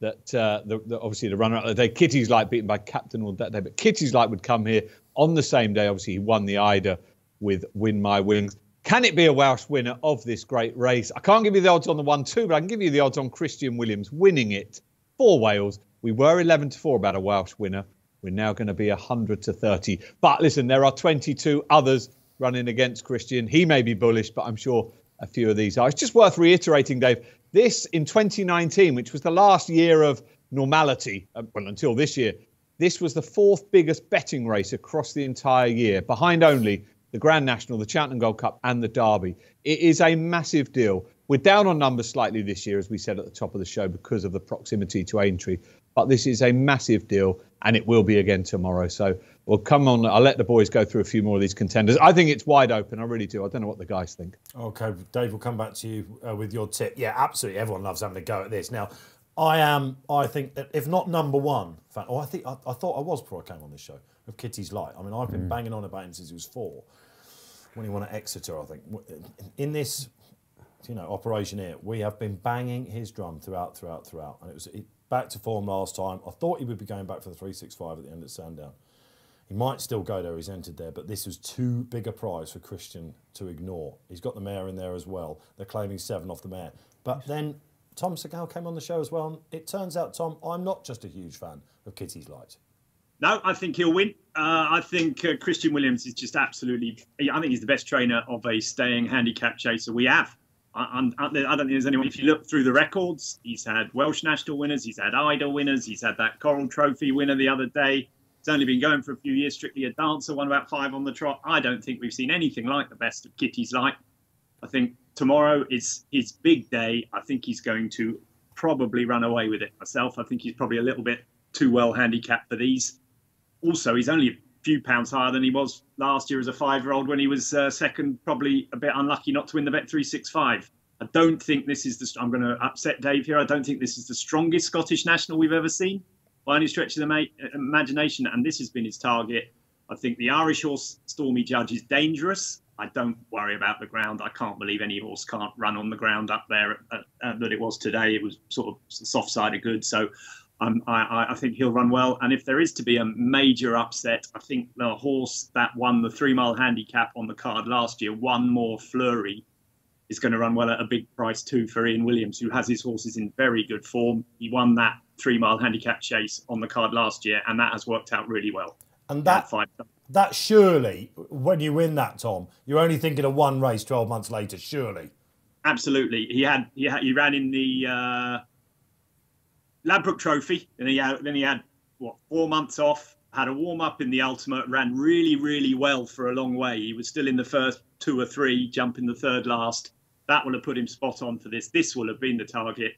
that uh, the, the, obviously the runner-up of the day, Kitty's Light beaten by Captain All that day, but Kitty's Light would come here on the same day. Obviously, he won the Ida with Win My Wings. Can it be a Welsh winner of this great race? I can't give you the odds on the one two, but I can give you the odds on Christian Williams winning it for Wales. We were eleven to four about a Welsh winner. We're now going to be one hundred to thirty. But listen, there are twenty-two others running against Christian. He may be bullish, but I'm sure a few of these are. It's just worth reiterating, Dave. This, in twenty nineteen, which was the last year of normality, well, until this year, this was the fourth biggest betting race across the entire year, behind only the Grand National, the Cheltenham Gold Cup and the Derby. It is a massive deal. We're down on numbers slightly this year, as we said at the top of the show, because of the proximity to Aintree. But this is a massive deal, and it will be again tomorrow. So we'll come on. I'll let the boys go through a few more of these contenders. I think it's wide open. I really do. I don't know what the guys think. OK, Dave, we'll come back to you uh, with your tip. Yeah, absolutely. Everyone loves having a go at this. Now, I am, I think, that if not number one fan, or I think I, I thought I was before I came on this show, of Kitty's Light. I mean, I've been mm. banging on about him since he was four, when he won at Exeter, I think. In this, you know, operation here, we have been banging his drum throughout, throughout, throughout. And it was... It, back to form last time. I thought he would be going back for the three six five at the end at Sandown. He might still go there, he's entered there, but this was too big a prize for Christian to ignore. He's got the mare in there as well. They're claiming seven off the mare. But then Tom Segal came on the show as well, and it turns out, Tom, I'm not just a huge fan of Kitty's Light. No, I think he'll win. Uh, I think uh, Christian Williams is just absolutely... I think he's the best trainer of a staying handicap chaser we have. I, I, I don't think there's anyone. If you look through the records, he's had Welsh National winners, he's had Ida winners, he's had that Coral Trophy winner the other day. It's only been going for a few years. Strictly a Dancer won about five on the trot. I don't think we've seen anything like the best of Kitty's Light. I think tomorrow is his big day. I think he's going to probably run away with it myself. I think he's probably a little bit too well handicapped for these. Also, he's only a few pounds higher than he was last year as a five-year-old when he was uh, second, probably a bit unlucky not to win the Bet three sixty-five. I don't think this is the... I'm going to upset Dave here. I don't think this is the strongest Scottish national we've ever seen by any stretch of the imagination, and this has been his target. I think the Irish horse, Stormy Judge, is dangerous. I don't worry about the ground. I can't believe any horse can't run on the ground up there uh, uh, that it was today. It was sort of soft side of good. So um, I, I think he'll run well. And if there is to be a major upset, I think the horse that won the three-mile handicap on the card last year, One More Flurry, is going to run well at a big price too for Ian Williams, who has his horses in very good form. He won that three-mile handicap chase on the card last year, and that has worked out really well. And that... five That surely, when you win that, Tom, you're only thinking of one race twelve months later, surely. Absolutely. He had he, had, he ran in the uh, Ladbroke Trophy, and he had, then he had, what, four months off, had a warm-up in the Ultimate, ran really, really well for a long way. He was still in the first two or three, jumping the third last. That will have put him spot on for this. This will have been the target.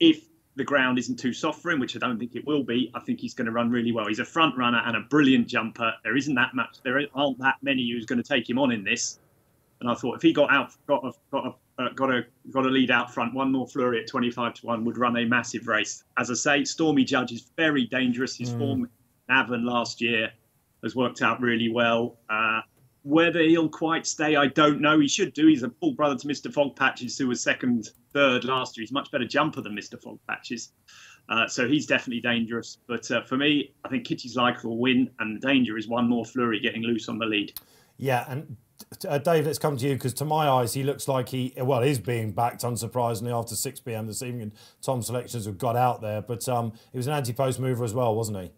If the ground isn't too soft for him, which I don't think it will be, I think he's going to run really well. He's a front runner and a brilliant jumper. There isn't that much. There aren't that many who's going to take him on in this. And I thought if he got out, got a, got a, uh, got a, got a lead out front, One More Flurry at twenty-five to one would run a massive race. As I say, Stormy Judge is very dangerous. His mm. form in Avon last year has worked out really well. Uh, whether he'll quite stay, I don't know. He should do. He's a full brother to Mister Fogpatches, who was second, third last year. He's a much better jumper than Mister Fogpatches. Uh, so he's definitely dangerous. But uh, for me, I think Kitty's Like will win, and the danger is One More Flurry getting loose on the lead. Yeah, and uh, Dave, let's come to you, because to my eyes, he looks like he, well, is being backed, unsurprisingly, after six p m this evening. Tom's selections have got out there, but um, he was an anti-post mover as well, wasn't he?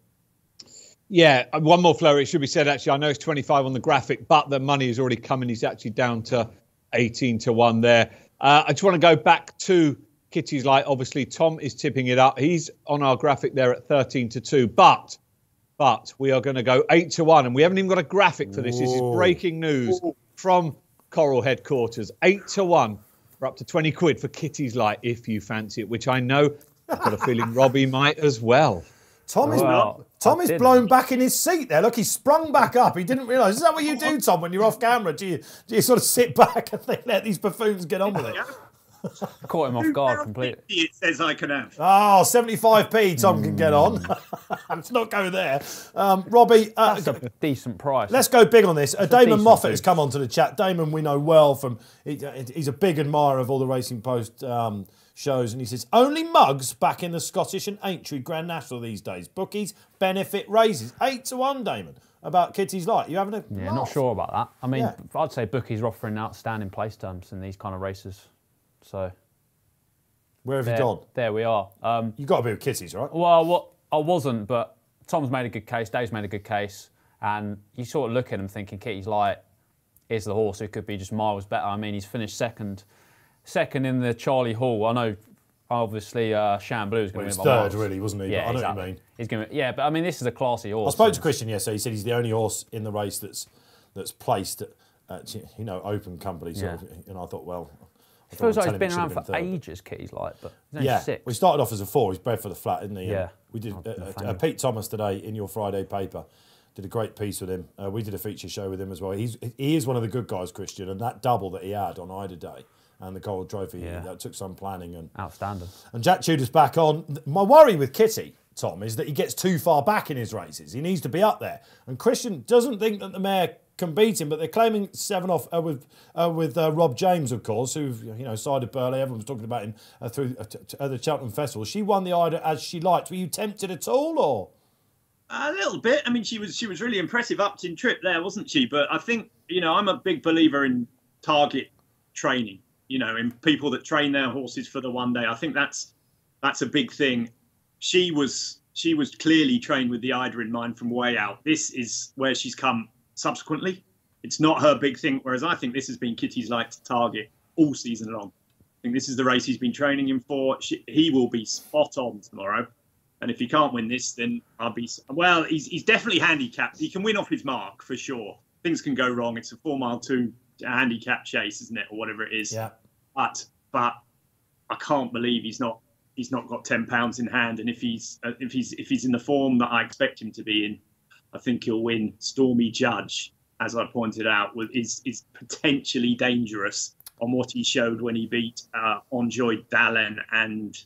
Yeah, One More Flurry, it should be said, actually, I know it's twenty-five on the graphic, but the money is already coming. He's actually down to eighteen to one there. Uh, I just want to go back to Kitty's Light. Obviously, Tom is tipping it up. He's on our graphic there at thirteen to two, but but we are going to go eight to one, and we haven't even got a graphic for this. Whoa. This is breaking news from Coral headquarters. eight to one for up to twenty quid for Kitty's Light, if you fancy it, which I know I've got a feeling Robbie might as well. Tom is, well, Tom is blown back in his seat there. Look, he sprung back up. He didn't realise. Is that what you do, Tom, when you're off camera? Do you, do you sort of sit back and think, let these buffoons get on with it? Caught him off guard completely. It says I can have. Oh, seventy-five p Tom mm. can get on. Let's not go there. Um, Robbie. Uh, That's a decent price. Let's go big on this. Uh, Damon Moffat has come onto the chat. Damon we know well from, he, he's a big admirer of all the Racing Post um shows, and he says, only mugs back in the Scottish and Aintree Grand National these days. Bookies benefit raises. eight to one, Damon, about Kitty's Light. You having a Yeah, laugh? Not sure about that. I mean, yeah. I'd say bookies are offering outstanding place terms in these kind of races. So... Where have there, you gone? There we are. Um, You've got to be with Kitty's, right? Well, what, I wasn't, but Tom's made a good case, Dave's made a good case, and you sort of look at him thinking Kitty's Light is the horse who could be just miles better. I mean, he's finished second... Second in the Charlie Hall. I know, obviously, uh, Shamblu is going to be third, really, wasn't he? Yeah, but I know exactly. what you mean. He's going to, yeah, but I mean, this is a classy horse. I spoke to Christian yesterday. He said he's the only horse in the race that's that's placed at, at you know, open company. Yeah. Sort of, and I thought, well, I feels like he's been around for ages. Kitty's Light, but yeah, six. We started off as a four. He's bred for the flat, isn't he? Yeah, and we did. Uh, uh, Pete Thomas today in your Friday paper did a great piece with him. Uh, we did a feature show with him as well. He's he is one of the good guys, Christian, and that double that he had on Ida Day. And the Gold Trophy, yeah. that took some planning. And outstanding. And Jack Tudor's back on. My worry with Kitty, Tom, is that he gets too far back in his races. He needs to be up there. And Christian doesn't think that the mare can beat him, but they're claiming seven off uh, with uh, with uh, Rob James, of course, who you know sided Burley. Everyone was talking about him uh, through uh, the Cheltenham Festival. She won the Ida As She Liked. Were you tempted at all, or? A little bit. I mean, she was she was really impressive Upton trip there, wasn't she? But I think you know I'm a big believer in target training. You know, in people that train their horses for the one day. I think that's that's a big thing. She was she was clearly trained with the Ida in mind from way out. This is where she's come subsequently. It's not her big thing, whereas I think this has been Kitty's Light to target all season long. I think this is the race he's been training him for. She, he will be spot on tomorrow. And if he can't win this, then I'll be... Well, he's, he's definitely handicapped. He can win off his mark, for sure. Things can go wrong. It's a four mile two handicap chase, isn't it? Or whatever it is. Yeah. But, but I can't believe he's not... He's not got ten pounds in hand, and if he's uh, if he's if he's in the form that I expect him to be in, I think he'll win. Stormy Judge, as I pointed out, was, is is potentially dangerous on what he showed when he beat uh, Onjoy Dallin and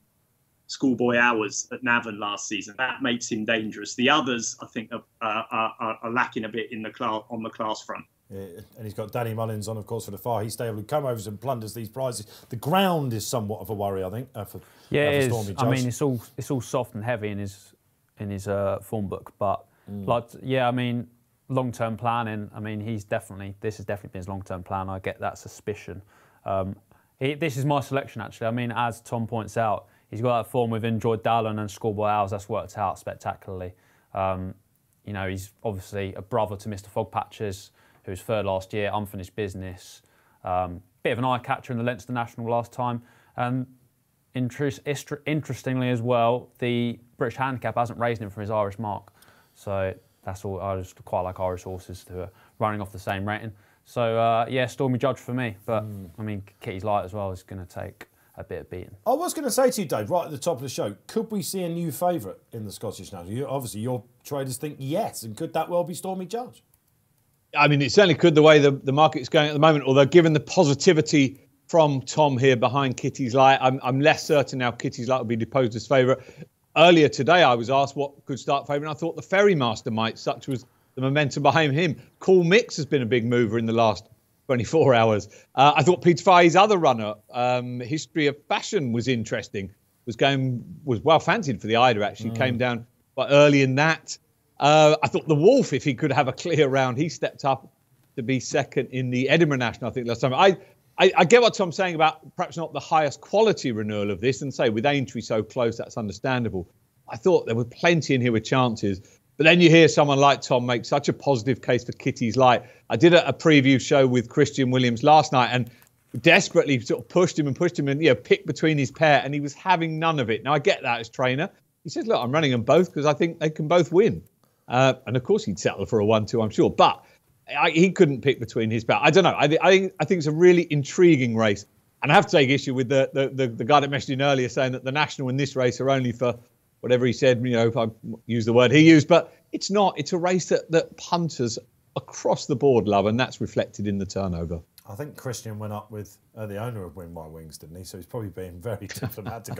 Schoolboy Hours at Navan last season. That makes him dangerous. The others, I think, are, uh, are, are lacking a bit in the class on the class front. Yeah, and he's got Danny Mullins on, of course, for the Far East Stable, who come over and plunders these prizes. The ground is somewhat of a worry, I think. Uh, for, yeah, uh, for it Stormy is. Judge. I mean, it's all it's all soft and heavy in his in his uh, form book, but mm. like, yeah, I mean, long term planning. I mean, he's definitely this has definitely been his long term plan. I get that suspicion. Um, he, this is my selection, actually. I mean, as Tom points out, he's got that form with Enjoy Dallin and Schoolboy Hours. That's worked out spectacularly. Um, you know, he's obviously a brother to Mister Fogpatches, who was third last year, Unfinished Business. Um, bit of an eye-catcher in the Leinster National last time. And interest, interestingly as well, the British handicap hasn't raised him from his Irish mark. So that's all. I just quite like Irish horses who are running off the same rating. So, uh, yeah, Stormy Judge for me. But, mm. I mean, Kitty's Light as well is going to take a bit of beating. I was going to say to you, Dave, right at the top of the show, could we see a new favourite in the Scottish National? You, obviously, your traders think yes, and could that well be Stormy Judge? I mean, it certainly could, the way the, the market's going at the moment, although given the positivity from Tom here behind Kitty's Light, I'm, I'm less certain now Kitty's Light will be deposed as favourite. Earlier today, I was asked what could start favourite, and I thought the Ferry Master might, such was the momentum behind him. Cool Mix has been a big mover in the last twenty-four hours. Uh, I thought Peter Fahey's other runner, um, History of Fashion, was interesting, was going was well fancied for the Eider, actually. Mm. Came down quite early in that. Uh, I thought the Wolf, if he could have a clear round, he stepped up to be second in the Edinburgh National, I think, last time. I, I, I get what Tom's saying about perhaps not the highest quality renewal of this, and say with Aintree so close, that's understandable. I thought there were plenty in here with chances. But then you hear someone like Tom make such a positive case for Kitty's Light. I did a, a preview show with Christian Williams last night and desperately sort of pushed him and pushed him and, you know, picked between his pair, and he was having none of it. Now, I get that as trainer. He says, look, I'm running them both because I think they can both win. Uh, and, of course, he'd settle for a one two, I'm sure. But I, he couldn't pick between his back. I don't know. I, I, I think it's a really intriguing race. And I have to take issue with the, the, the, the guy that messaged in earlier saying that the National in this race are only for whatever he said, you know, if I use the word he used. But it's not. It's a race that, that punters across the board love, and that's reflected in the turnover. I think Christian went up with uh, the owner of Win My Wings, didn't he? So he's probably being very diplomatic.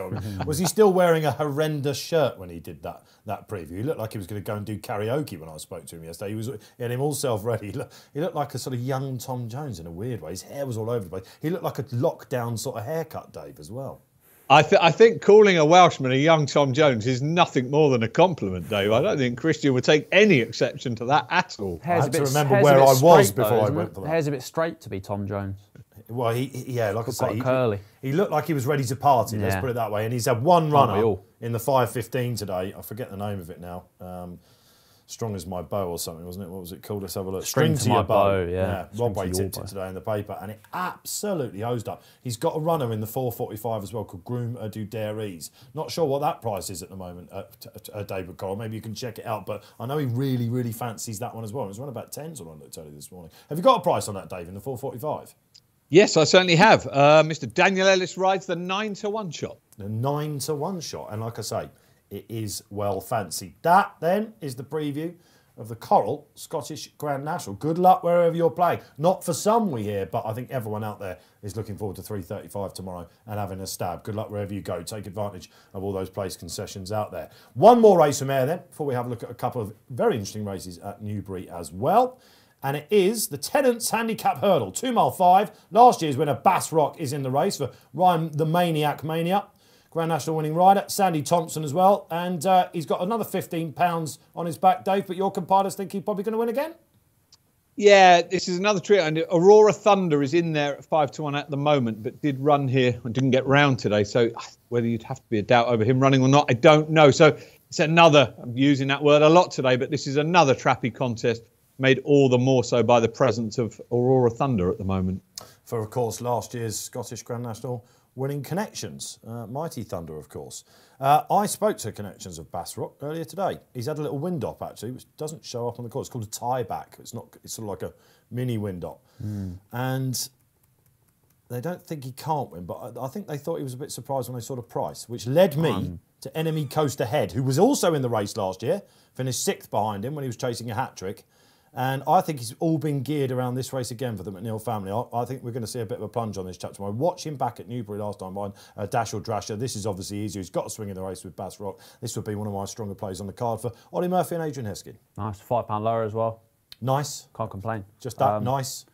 Was he still wearing a horrendous shirt when he did that that preview? He looked like he was going to go and do karaoke when I spoke to him yesterday. He was he had him all self-ready. He, look, he looked like a sort of young Tom Jones in a weird way. His hair was all over the place. He looked like a lockdown sort of haircut, Dave, as well. I, th I think calling a Welshman a young Tom Jones is nothing more than a compliment, Dave. I don't think Christian would take any exception to that at all. Hair's I have to remember where I was before though, I went it? for that. Hair's a bit straight to be Tom Jones. Well, he, he yeah, like it's I say, he, curly. he looked like he was ready to party, yeah. Let's put it that way. And he's had one runner in the five fifteen today. I forget the name of it now. Um, Strong as My Bow or something, wasn't it? What was it called? Let's have a look. String, String to, to My Bow, bow yeah. yeah. Rob Way tipped it today in the paper, and it absolutely hosed up. He's got a runner in the four forty-five as well called Groom a Dudarees. Not sure what that price is at the moment, uh, uh, David Cole. Maybe you can check it out, but I know he really, really fancies that one as well. It was around about tens on the telly this morning. Have you got a price on that, Dave, in the four forty-five? Yes, I certainly have. Uh, Mister Daniel Ellis rides the nine to one shot. The nine to one shot, and like I say, it is well fancied. That, then, is the preview of the Coral Scottish Grand National. Good luck wherever you're playing. Not for some, we hear, but I think everyone out there is looking forward to three thirty-five tomorrow and having a stab. Good luck wherever you go. Take advantage of all those place concessions out there. One more race from air, then, before we have a look at a couple of very interesting races at Newbury as well. And it is the Tennent's Handicap Hurdle, two mile five. Last year's winner, Bass Rock, is in the race for Ryan the Maniac Mania. Grand National winning rider, Sandy Thompson as well. And uh, he's got another fifteen pounds on his back, Dave, but your compilers think he's probably going to win again? Yeah, this is another trio. And Aurora Thunder is in there at five to one at the moment, but did run here and didn't get round today. So whether you'd have to be a doubt over him running or not, I don't know. So it's another, I'm using that word a lot today, but this is another trappy contest, made all the more so by the presence of Aurora Thunder at the moment. For, of course, last year's Scottish Grand National winning connections, uh, Mighty Thunder, of course. Uh, I spoke to connections of Bass Rock earlier today. He's had a little wind op, actually, which doesn't show up on the course. It's called a tie back. It's not. It's sort of like a mini wind op. Mm. And they don't think he can't win, but I, I think they thought he was a bit surprised when they saw the price, which led me um. to Enemy Coast Ahead, who was also in the race last year, finished sixth behind him when he was chasing a hat trick. And I think he's all been geared around this race again for the McNeil family. I, I think we're going to see a bit of a plunge on this chap tomorrow. Watch him back at Newbury last time behind uh, Dashiell Drasher. This is obviously easier. He's got to swing in the race with Bass Rock. This would be one of my stronger plays on the card for Ollie Murphy and Adrian Heskey. Nice. Five pound lower as well. Nice. Can't complain. Just that. Um, nice.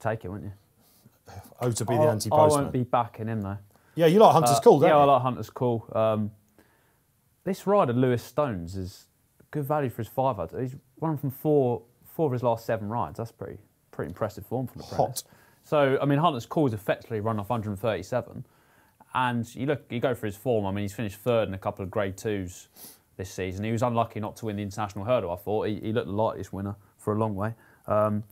Take it, wouldn't you? Oh, to be I'll, the anti-postman. I won't be backing him, though. Yeah, you like Hunter's uh, Call, don't yeah, you? Yeah, I like Hunter's Call. Um, this rider, Lewis Stones, is good value for his five odds. He's run from four... Four of his last seven rides. That's pretty pretty impressive form from the Hot. So, I mean, Hunter's Call's effectively run off one hundred thirty-seven. And you look, you go for his form. I mean, he's finished third in a couple of grade twos this season. He was unlucky not to win the international hurdle, I thought. He, he looked the lightest winner for a long way. Um,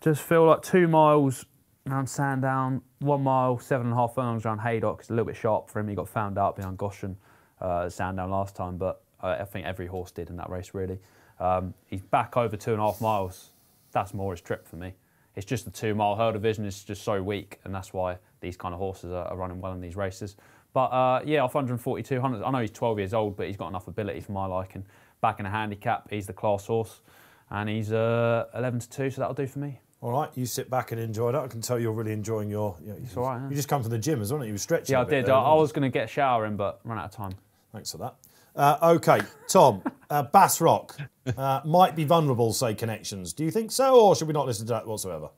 just feel like two miles around Sandown, one mile, seven and a half furlongs around Haydock. It's a little bit sharp for him. He got found out behind Goshen uh, at Sandown last time, but I, I think every horse did in that race, really. Um, he's back over two and a half miles. That's more his trip for me. It's just the two-mile hurdle division is just so weak, and that's why these kind of horses are, are running well in these races. But uh, yeah, off one forty-two, one hundred, I know he's twelve years old, but he's got enough ability for my liking. Back in a handicap, he's the class horse, and he's uh, eleven to two, so that'll do for me. All right, you sit back and enjoy that. I can tell you're really enjoying your... You know, it's all right, you just come from the gym, isn't it? You were stretching. Yeah, I did. There, I, I was going to get a shower in, but ran out of time. Thanks for that. Uh, okay, Tom, uh, Bass Rock uh, might be vulnerable, say, connections. Do you think so, or should we not listen to that whatsoever?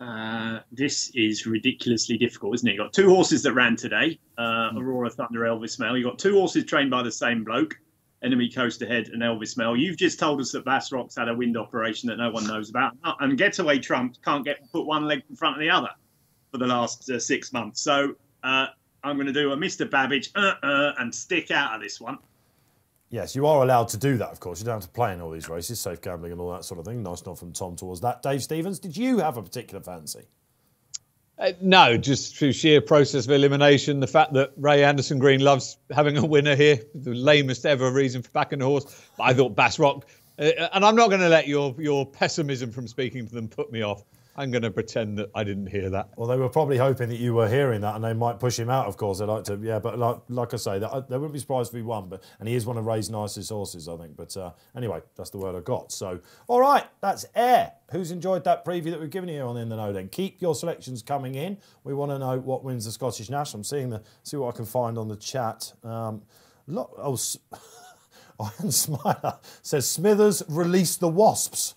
Uh, this is ridiculously difficult, isn't it? You've got two horses that ran today, uh, Aurora Thunder, Elvis Mel. You've got two horses trained by the same bloke, Enemy Coast Ahead and Elvis Mel. You've just told us that Bass Rock's had a wind operation that no one knows about. And Getaway Trump can't get put one leg in front of the other for the last uh, six months. So... Uh, I'm going to do a Mister Babbage uh-uh, and stick out of this one. Yes, you are allowed to do that, of course. You don't have to play in all these races, safe gambling and all that sort of thing. Nice nod from Tom towards that. Dave Stevens, did you have a particular fancy? Uh, no, just through sheer process of elimination, the fact that Ray Anderson Green loves having a winner here, the lamest ever reason for backing the horse. But I thought Bass Rock, uh, and I'm not going to let your, your pessimism from speaking to them put me off. I'm going to pretend that I didn't hear that. Well, they were probably hoping that you were hearing that, and they might push him out, of course. They like to, yeah, but like, like I say, they, they wouldn't be surprised if he won, but, and he is one of Ray's nicest horses, I think. But uh, anyway, that's the word I got. So, all right, that's air. Who's enjoyed that preview that we've given you on In The Know then? Keep your selections coming in. We want to know what wins the Scottish National. I'm seeing the, see what I can find on the chat. Um, lot, oh, Ian Smiler says, Smithers, release the wasps.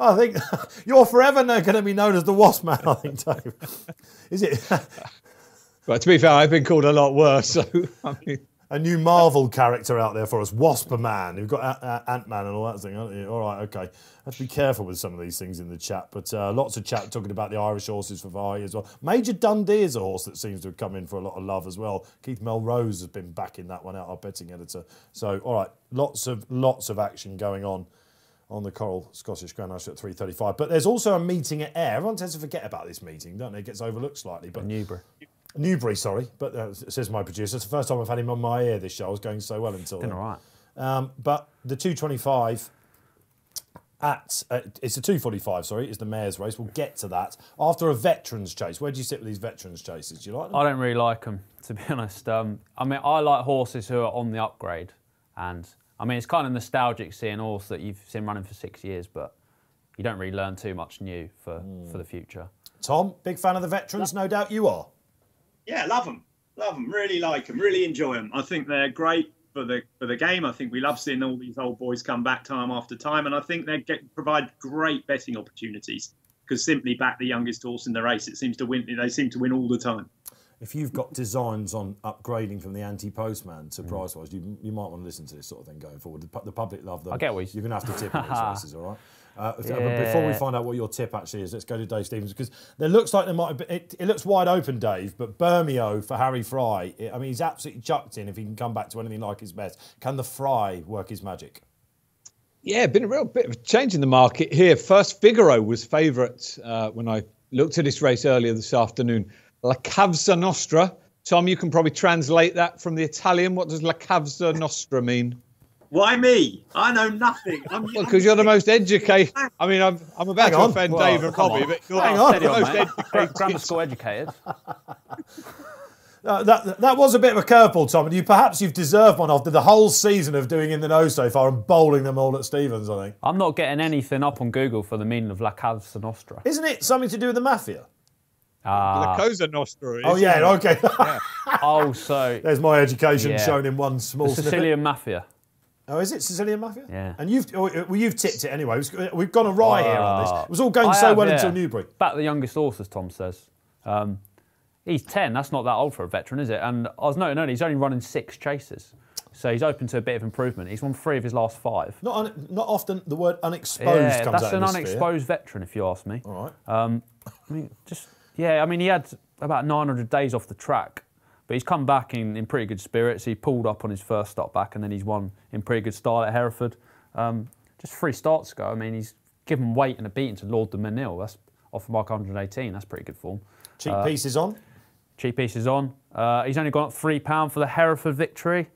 I think you're forever now going to be known as the Wasp Man, I think, Dave. Is it? Well, to be fair, I've been called a lot worse. So, I mean... A new Marvel character out there for us, Wasp Man. You've got Ant-Man and all that thing, aren't you? All right, OK. I have to be careful with some of these things in the chat, but uh, lots of chat talking about the Irish horses for value as well. Major Dundee is a horse that seems to have come in for a lot of love as well. Keith Melrose has been backing that one out, our betting editor. So, all right, lots of, lots of action going on on the Coral Scottish Grand National at three thirty-five. But there's also a meeting at Ayr. Everyone tends to forget about this meeting, don't they? It gets overlooked slightly. But Newbury. Newbury, sorry. But uh, says my producer. It's the first time I've had him on my ear this show. I was going so well until then. All right. Um, but the two twenty-five at... Uh, it's the two forty-five, sorry. It's the Mayor's race. We'll get to that. After a veterans chase. Where do you sit with these veterans chases? Do you like them? I don't really like them, to be honest. Um, I mean, I like horses who are on the upgrade and... I mean, it's kind of nostalgic seeing a horse that you've seen running for six years, but you don't really learn too much new for, mm. for the future. Tom, big fan of the veterans, no doubt you are. Yeah, love them. Love them. Really like them. Really enjoy them. I think they're great for the, for the game. I think we love seeing all these old boys come back time after time, and I think they get, provide great betting opportunities because simply back the youngest horse in the race. It seems to win. They seem to win all the time. If you've got designs on upgrading from the anti-postman to mm. price-wise, you, you might want to listen to this sort of thing going forward. The, the public love them. I get what you... You're going to have to tip on these races, all right? Uh, yeah. Before we find out what your tip actually is, let's go to Dave Stevens, because there looks like there might have been... It, it looks wide open, Dave, but Bermeo for Harry Fry, it, I mean, he's absolutely chucked in if he can come back to anything like his best. Can the Fry work his magic? Yeah, been a real bit of a change in the market here. First, Figaro was favourite uh, when I looked at this race earlier this afternoon. La Cavza Nostra. Tom, you can probably translate that from the Italian. What does La Cavza Nostra mean? Why me? I know nothing. Because well, you're the most educated. I mean, I'm, I'm about Hang to on. offend well, Dave and Bobby, but you're Hang on. the on, most educated. Grammar school educated. Uh, that, that was a bit of a curveball, Tom, and you perhaps you've deserved one after the whole season of doing in the know so far and bowling them all at Stevens, I think. I'm not getting anything up on Google for the meaning of La Cavza Nostra. Isn't it something to do with the mafia? Ah. La Cosa Nostra. Oh, yeah, it? OK. Yeah. Oh, so... There's my education yeah. shown in one small snippet. Sicilian mafia. Oh, is it Sicilian mafia? Yeah. And you've well, you've tipped it anyway. We've gone awry uh, here on this. It was all going I so have, well yeah. until Newbury. Back to the youngest horse, as Tom says. Um... He's ten, that's not that old for a veteran, is it? And I was noting earlier, he's only running six chases. So he's open to a bit of improvement. He's won three of his last five. Not un not often the word unexposed yeah, comes out that's an unexposed sphere. veteran, if you ask me. All right. Um, I mean, just, yeah, I mean, he had about nine hundred days off the track, but he's come back in, in pretty good spirits. He pulled up on his first start back, and then he's won in pretty good style at Hereford. Um, just three starts ago, I mean, he's given weight and a beating to Lord de Menil. That's off the mark one hundred eighteen. That's pretty good form. Cheap uh, pieces on. Cheap pieces on. Uh, he's only gone up three pound for the Hereford victory.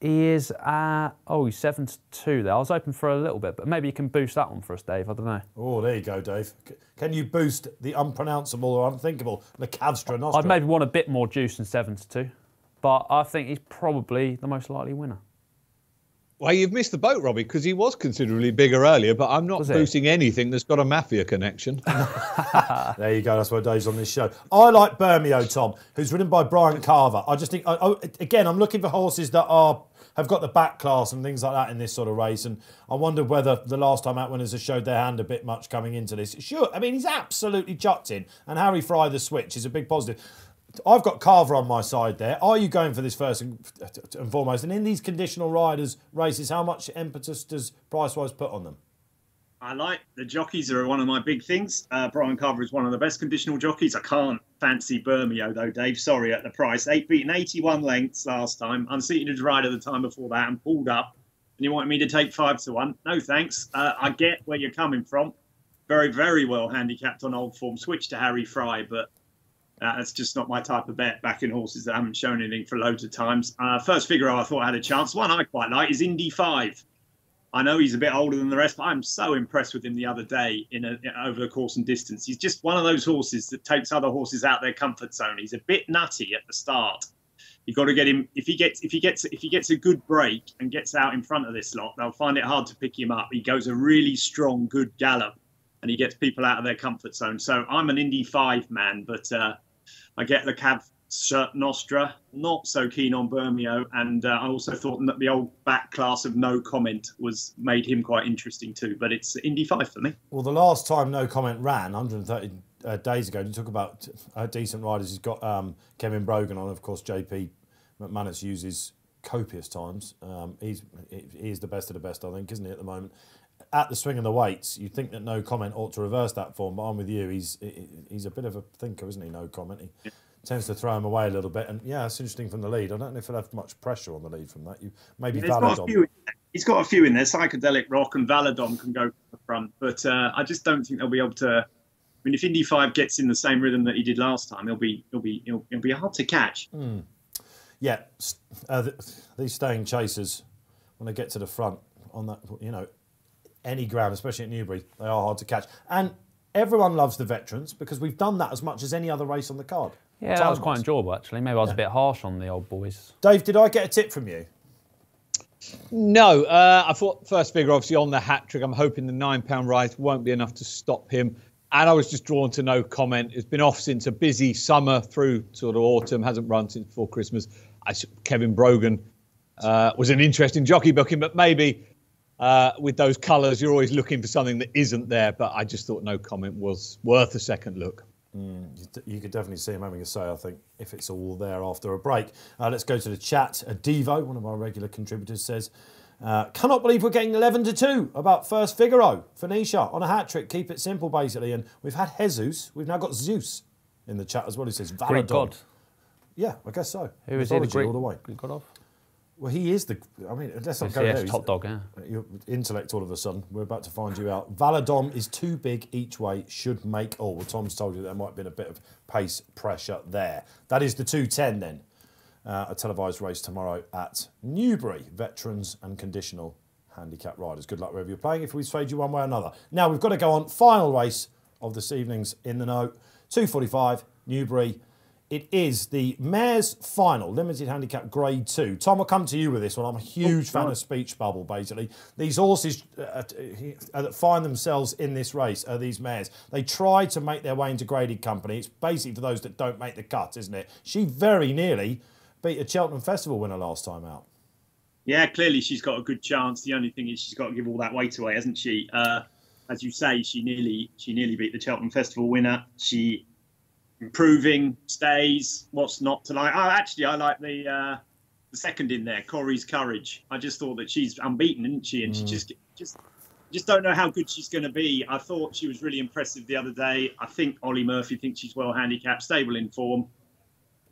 He is at, oh, he's seven to two there. I was hoping for a little bit, but maybe you can boost that one for us, Dave. I don't know. Oh, there you go, Dave. Can you boost the unpronounceable or unthinkable, La Cavza Nostra? I'd maybe want a bit more juice than seven to two, but I think he's probably the most likely winner. Well, you've missed the boat, Robbie, because he was considerably bigger earlier, but I'm not boosting anything that's got a mafia connection. There you go. That's why Dave's on this show. I like Bermeo, Tom, who's ridden by Brian Carver. I just think, oh, again, I'm looking for horses that are have got the back class and things like that in this sort of race, and I wondered whether the last time out winners have showed their hand a bit much coming into this. Sure, I mean, he's absolutely chucked in, and Harry Fry, the switch, is a big positive. I've got Carver on my side there. Are you going for this first and foremost? And in these conditional riders races, how much impetus does Price-wise put on them? I like the jockeys are one of my big things. Uh, Brian Carver is one of the best conditional jockeys. I can't fancy Bermeo though, Dave. Sorry, at the price. Eight beaten eighty-one lengths last time. Unseated rider the time before that and pulled up. And you wanted me to take five to one? No thanks. Uh, I get where you're coming from. Very, very well handicapped on old form. Switch to Harry Fry, but... Uh, that's just not my type of bet, backing horses that haven't shown anything for loads of times. Uh, first figure I thought I had a chance. One I quite like is Indy five. I know he's a bit older than the rest, but I'm so impressed with him the other day in, a, in over the course and distance. He's just one of those horses that takes other horses out of their comfort zone. He's a bit nutty at the start. You've got to get him. If he gets, if he gets, if he gets a good break and gets out in front of this lot, they'll find it hard to pick him up. He goes a really strong, good gallop, and he gets people out of their comfort zone. So I'm an Indy five man, but. Uh, I get the Cavza Nostra, not so keen on Bermeo, and uh, I also thought that the old back class of No Comment was made him quite interesting too, but it's Indy five for me. Well, the last time No Comment ran, one hundred thirty uh, days ago, you talk about uh, decent riders, he's got um, Kevin Brogan on, of course, J P McManus uses copious times. Um, he's, he's the best of the best, I think, isn't he, at the moment? At the swing of the weights, you'd think that No Comment ought to reverse that form, but I'm with you. He's he's a bit of a thinker, isn't he, No Comment? He yeah. tends to throw him away a little bit. And, yeah, it's interesting from the lead. I don't know if he'll have much pressure on the lead from that. You maybe yeah, Valadon. He's got a few in there. Psychedelic Rock and Valadon can go to the front. But uh, I just don't think they'll be able to... I mean, if Indy five gets in the same rhythm that he did last time, it'll be, it'll be, it'll, it'll be hard to catch. Mm. Yeah. Uh, these staying chasers, when they get to the front on that, you know... any ground, especially at Newbury, they are hard to catch. And everyone loves the veterans because we've done that as much as any other race on the card. Yeah, that was quite enjoyable, actually. Maybe I was yeah. a bit harsh on the old boys. Dave, did I get a tip from you? No. Uh, I thought first figure, obviously, on the hat-trick. I'm hoping the nine pound rise won't be enough to stop him. And I was just drawn to No Comment. It's been off since a busy summer through sort of autumn, hasn't run since before Christmas. I, Kevin Brogan uh, was an interesting jockey booking, but maybe... Uh, with those colours, you're always looking for something that isn't there, but I just thought No Comment was worth a second look. Mm, you, you could definitely see him having a say, I think, if it's all there after a break. Uh, let's go to the chat. Uh, Devo, one of our regular contributors, says, uh, cannot believe we're getting eleven to two about first Figaro. Phoenicia on a hat-trick. Keep it simple, basically. And we've had Jesus. We've now got Zeus in the chat as well. He says, Valadon. Greek God. Yeah, I guess so. Who is he? The Greek, all the way. Greek God of? Well, he is the... I mean, let's not go there. He's top dog, yeah. Your intellect all of a sudden. We're about to find you out. Valadon is too big each way, should make all. Well, Tom's told you there might have been a bit of pace pressure there. That is the two ten then. Uh, a televised race tomorrow at Newbury. Veterans and conditional handicap riders. Good luck wherever you're playing if we swayed you one way or another. Now, we've got to go on. Final race of this evening's In The Know. two forty-five, Newbury. It is the Mayor's Final, Limited Handicap Grade two. Tom, I'll come to you with this one. I'm a huge oh, fan of Speech Bubble, basically. These horses uh, uh, that find themselves in this race are these mares. They try to make their way into graded company. It's basically for those that don't make the cut, isn't it? She very nearly beat a Cheltenham Festival winner last time out. Yeah, clearly she's got a good chance. The only thing is she's got to give all that weight away, hasn't she? Uh, as you say, she nearly, she nearly beat the Cheltenham Festival winner. She... improving, stays, what's not to like. Oh, actually, I like the uh, the second in there, Corrie's Courage. I just thought that she's unbeaten, isn't she? And mm. she just, just, just don't know how good she's going to be. I thought she was really impressive the other day. I think Ollie Murphy thinks she's well handicapped, stable in form.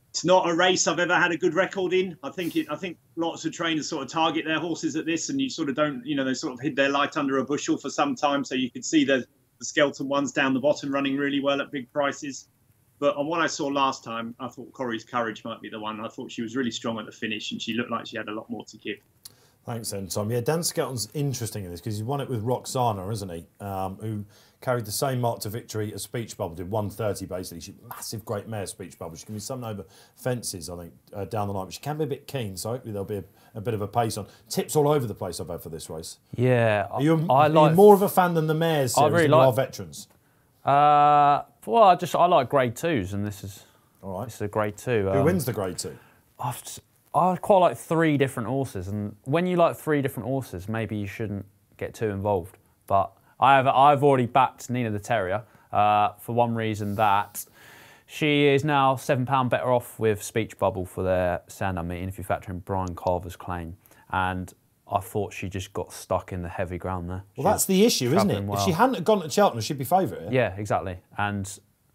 It's not a race I've ever had a good record in. I think it, I think lots of trainers sort of target their horses at this, and you sort of don't, you know, they sort of hid their light under a bushel for some time. So you could see the, the skeleton ones down the bottom running really well at big prices. But on what I saw last time, I thought Corrie's Courage might be the one. I thought she was really strong at the finish and she looked like she had a lot more to give. Thanks then, Tom. Yeah, Dan Skelton's interesting in this because he won it with Roxana, isn't he? Um, who carried the same mark to victory as Speech Bubble did, one thirty basically. She's a massive, great mare, Speech Bubble. She can be something over fences, I think, uh, down the line. But she can be a bit keen, so hopefully there'll be a, a bit of a pace on. Tips all over the place I've had for this race. Yeah. Are you, I like, are you more of a fan than the mares series I really than like, our veterans? Uh... Well, I just I like grade twos, and this is all right. This is a grade two. Who um, wins the grade two? I've just, I quite like three different horses, and when you like three different horses, maybe you shouldn't get too involved. But I have I've already backed Nina the Terrier uh, for one reason that she is now seven pound better off with Speech Bubble for their Sandown meeting if you factor in Brian Carver's claim and. I thought she just got stuck in the heavy ground there. Well, she that's the issue, isn't it? Well. If she hadn't gone to Cheltenham, she'd be favourite. Yeah? yeah, exactly. And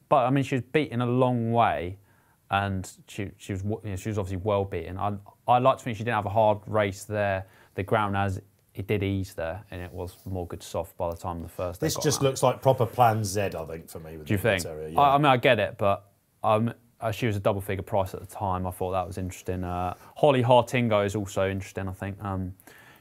but I mean, she was beaten a long way, and she she was you know, she was obviously well beaten. I I liked to think she didn't have a hard race there. The ground as it did ease there, and it was more good soft by the time the first. This just out. looks like proper Plan Z, I think, for me. With Do you think? Area, yeah. I, I mean, I get it, but um. Uh, she was a double figure price at the time. I thought that was interesting. Uh, Holly Hartingo is also interesting, I think. Um,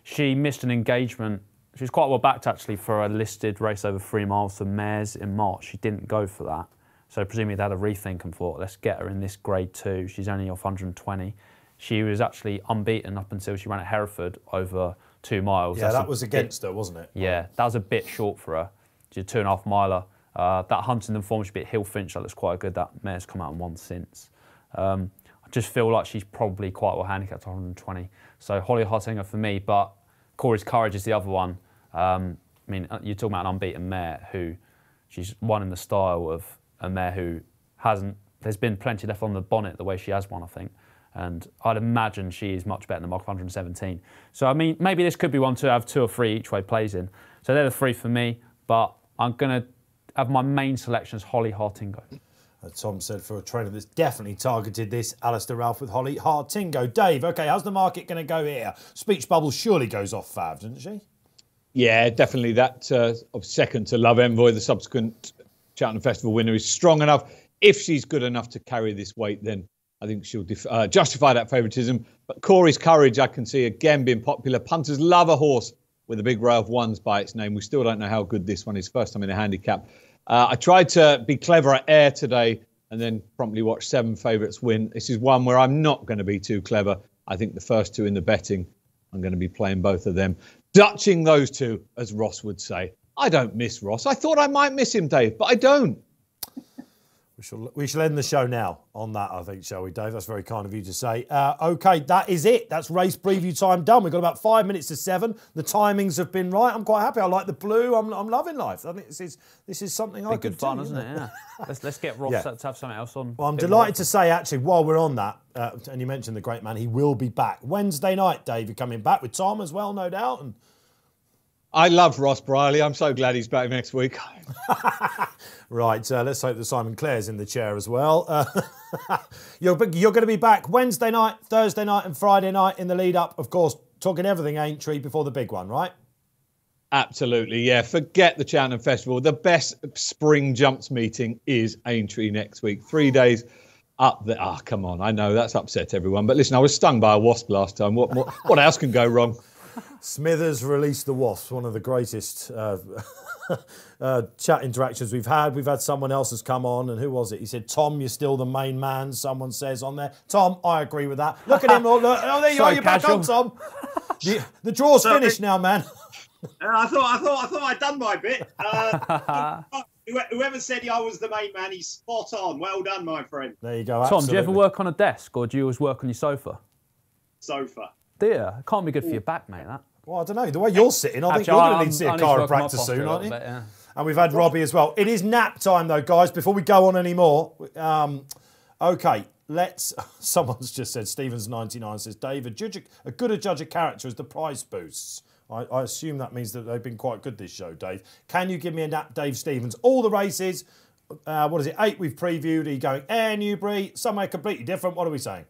she missed an engagement. She was quite well backed, actually, for a listed race over three miles for mares in March. She didn't go for that. So presumably they had a rethink and thought, let's get her in this grade two. She's only off one hundred and twenty. She was actually unbeaten up until she ran at Hereford over two miles. Yeah, That's that was against bit, her, wasn't it? Yeah, that was a bit short for her. She's a two and a half miler. Uh, that Huntingdon form should be at Hill Finch. That looks quite good. That mare's come out and won since. Um, I just feel like she's probably quite well handicapped to one hundred and twenty. So Holly Hartinger for me, but Corrie's Courage is the other one. Um, I mean, you're talking about an unbeaten mare who she's won in the style of a mare who hasn't. There's been plenty left on the bonnet the way she has won, I think. And I'd imagine she is much better than Mark one hundred and seventeen. So I mean, maybe this could be one to have two or three each way plays in. So they're the three for me, but I'm gonna. Have my main selection is Holly Hartingo. As Tom said, for a trainer that's definitely targeted this, Alistair Ralph with Holly Hartingo. Dave, OK, how's the market going to go here? Speech Bubble surely goes off Fav, doesn't she? Yeah, definitely. That uh, second to Love Envoy, the subsequent Cheltenham Festival winner, is strong enough. If she's good enough to carry this weight, then I think she'll uh, justify that favouritism. But Corrie's Courage, I can see, again, being popular. Punters love a horse with a big row of ones by its name. We still don't know how good this one is. First time in a handicap. Uh, I tried to be clever at air today and then promptly watched seven favourites win. This is one where I'm not going to be too clever. I think the first two in the betting, I'm going to be playing both of them. Dutching those two, as Ross would say. I don't miss Ross. I thought I might miss him, Dave, but I don't. We shall, we shall end the show now on that, I think, shall we, Dave? That's very kind of you to say. Uh, OK, that is it. That's race preview time done. We've got about five minutes to seven. The timings have been right. I'm quite happy. I like the blue. I'm, I'm loving life. I think this is, this is something I could do. Good fun, isn't it? Yeah. let's, let's get Ross yeah. to have something else on. Well, I'm delighted to say, actually, while we're on that, uh, and you mentioned the great man, he will be back Wednesday night, Dave. You're coming back with Tom as well, no doubt. And I love Ross Brailey. I'm so glad he's back next week. Right, uh, let's hope that Simon Clare's in the chair as well. Uh, you're you're going to be back Wednesday night, Thursday night and Friday night in the lead up, of course, talking everything Aintree before the big one, right? Absolutely, yeah. Forget the Cheltenham Festival. The best spring jumps meeting is Aintree next week. Three days up there. Ah, oh, come on. I know that's upset everyone. But listen, I was stung by a wasp last time. What, what, what else can go wrong? Smithers released the wasps, one of the greatest uh, uh, chat interactions we've had. We've had someone else has come on, and who was it? He said, Tom, you're still the main man, someone says on there. Tom, I agree with that. Look at him. Look, look. Oh, there you so are. You're casual. Back on, Tom. The, the draw's so finished it, now, man. I thought, I thought, I thought I'd done my bit. Uh, whoever said I was the main man, he's spot on. Well done, my friend. There you go. Tom, absolutely. Do you ever work on a desk, or do you always work on your sofa? Sofa. Dear, it can't be good for your back, mate, that. Well, I don't know. The way you're sitting, I think Actually, you're going to need to see a chiropractor soon, aren't you? Bit, yeah. And we've had Robbie as well. It is nap time, though, guys. Before we go on any more, um, OK, let's... Someone's just said, Stevens ninety-nine says, Dave, a, judge, a good a judge of character as the prize boosts. I, I assume that means that they've been quite good this show, Dave. Can you give me a nap, Dave Stevens? All the races, uh, what is it, eight we've previewed. Are you going Ayr, Newbury? Somewhere completely different. What are we saying?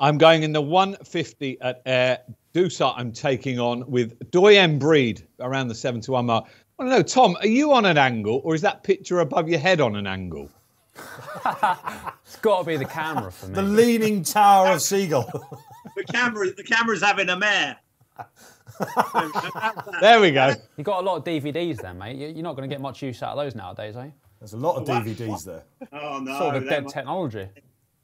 I'm going in the one fifty at Ayr. Dusa I'm taking on with Doyen Breed around the seven to one mark. I don't know, Tom, are you on an angle or is that picture above your head on an angle? It's got to be the camera for me. The leaning tower of Seagull. the, camera, the camera's having a mare. There we go. You've got a lot of D V Ds there, mate. You're not going to get much use out of those nowadays, are you? There's a lot of D V Ds there. Oh, no. Sort of dead technology.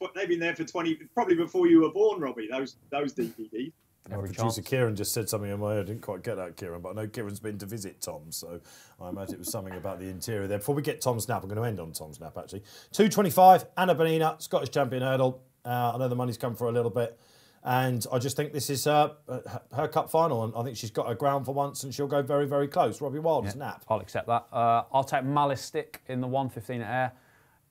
But they've been there for twenty, probably before you were born, Robbie. Those those D V Ds. Our producer Kieran just said something in my head. I didn't quite get that, Kieran, but I know Kieran's been to visit Tom, so I imagine it was something about the interior there. Before we get Tom's nap, I'm going to end on Tom's nap actually. Two twenty-five, Anna Bonina, Scottish champion hurdle. Uh, I know the money's come for a little bit, and I just think this is her her cup final, and I think she's got her ground for once, and she'll go very very close. Robbie Wilder's yeah, nap. I'll accept that. Uh, I'll take Malice Stick in the one fifteen at Ayr.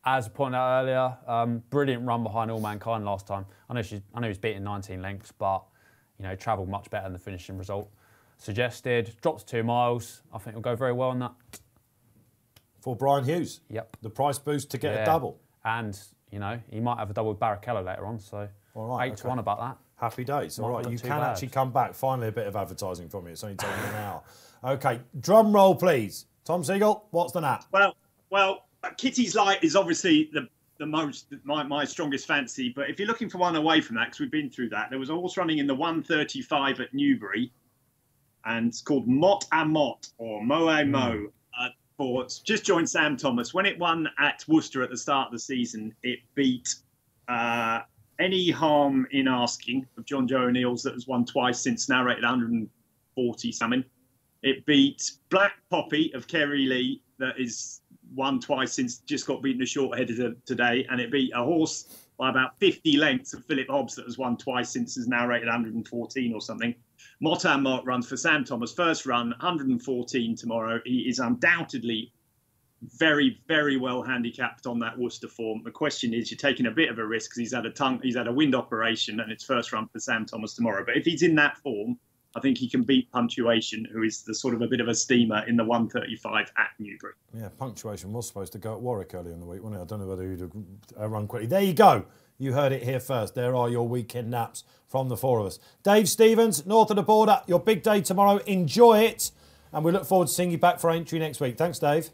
As pointed out earlier, um, brilliant run behind All Mankind last time. I know she's, I know he's beaten nineteen lengths, but you know travelled much better than the finishing result suggested. Drops two miles. I think it'll go very well in that. For Brian Hughes. Yep. The price boost to get yeah. a double. And you know he might have a double with Barrichello later on. So all right, eight okay. to one about that. Happy days. All right, you can bad. actually come back. Finally, a bit of advertising from you. It's only taking an hour. Okay, drum roll, please. Tom Seagull, what's the nap? Well, well. Kitty's Light is obviously the, the most my, my strongest fancy, but if you're looking for one away from that, because we've been through that, there was a horse running in the one thirty-five at Newbury, and it's called Mot a Mot or Mo a Mo. Uh, for it's just joined Sam Thomas. When it won at Worcester at the start of the season, it beat uh, Any Harm in Asking of John Joe O'Neill's that has won twice since, now rated one forty something. It beat Black Poppy of Kerry Lee that is. Won twice since, just got beaten a short-header today, and it beat a horse by about fifty lengths of Philip Hobbs that has won twice since, is now rated one fourteen or something. Mot a Mot runs for Sam Thomas. First run, one fourteen tomorrow. He is undoubtedly very, very well handicapped on that Worcester form. The question is, you're taking a bit of a risk because he's had a tongue, he's had a wind operation, and it's first run for Sam Thomas tomorrow. But if he's in that form, I think he can beat Punctuation, who is the sort of a bit of a steamer in the one thirty-five at Newbury. Yeah, Punctuation was supposed to go at Warwick earlier in the week, wasn't it? I don't know whether he'd have run quickly. There you go. You heard it here first. There are your weekend naps from the four of us. Dave Stevens, north of the border, your big day tomorrow. Enjoy it. And we look forward to seeing you back for Aintree next week. Thanks, Dave.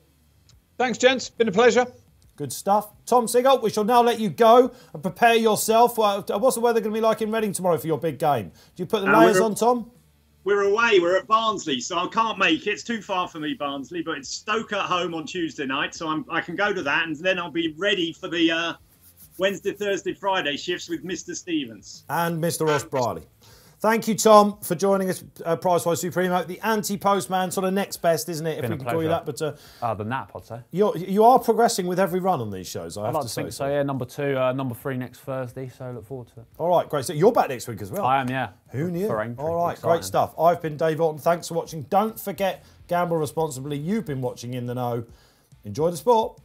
Thanks, gents. Been a pleasure. Good stuff. Tom Seagull, we shall now let you go and prepare yourself. What's the weather going to be like in Reading tomorrow for your big game? Do you put the layers on, Tom? We're away. We're at Barnsley, so I can't make it. It's too far for me, Barnsley, but it's Stoke at home on Tuesday night, so I'm, I can go to that, and then I'll be ready for the uh, Wednesday, Thursday, Friday shifts with Mister Stevens. And Mister Ross Brailey. Thank you, Tom, for joining us. Uh, Pricewise Supremo, the anti-postman, sort of next best, isn't it? If we can call you that, but uh, uh, the nap, I'd say. You're, you are progressing with every run on these shows. I I'd have like to, to think say so. so. Yeah, number two, uh, number three next Thursday. So look forward to it. All right, great. So you're back next week as well. I am, yeah. Who knew? For Aintree. All right, exciting. Great stuff. I've been Dave Orton. Thanks for watching. Don't forget, gamble responsibly. You've been watching In the Know. Enjoy the sport.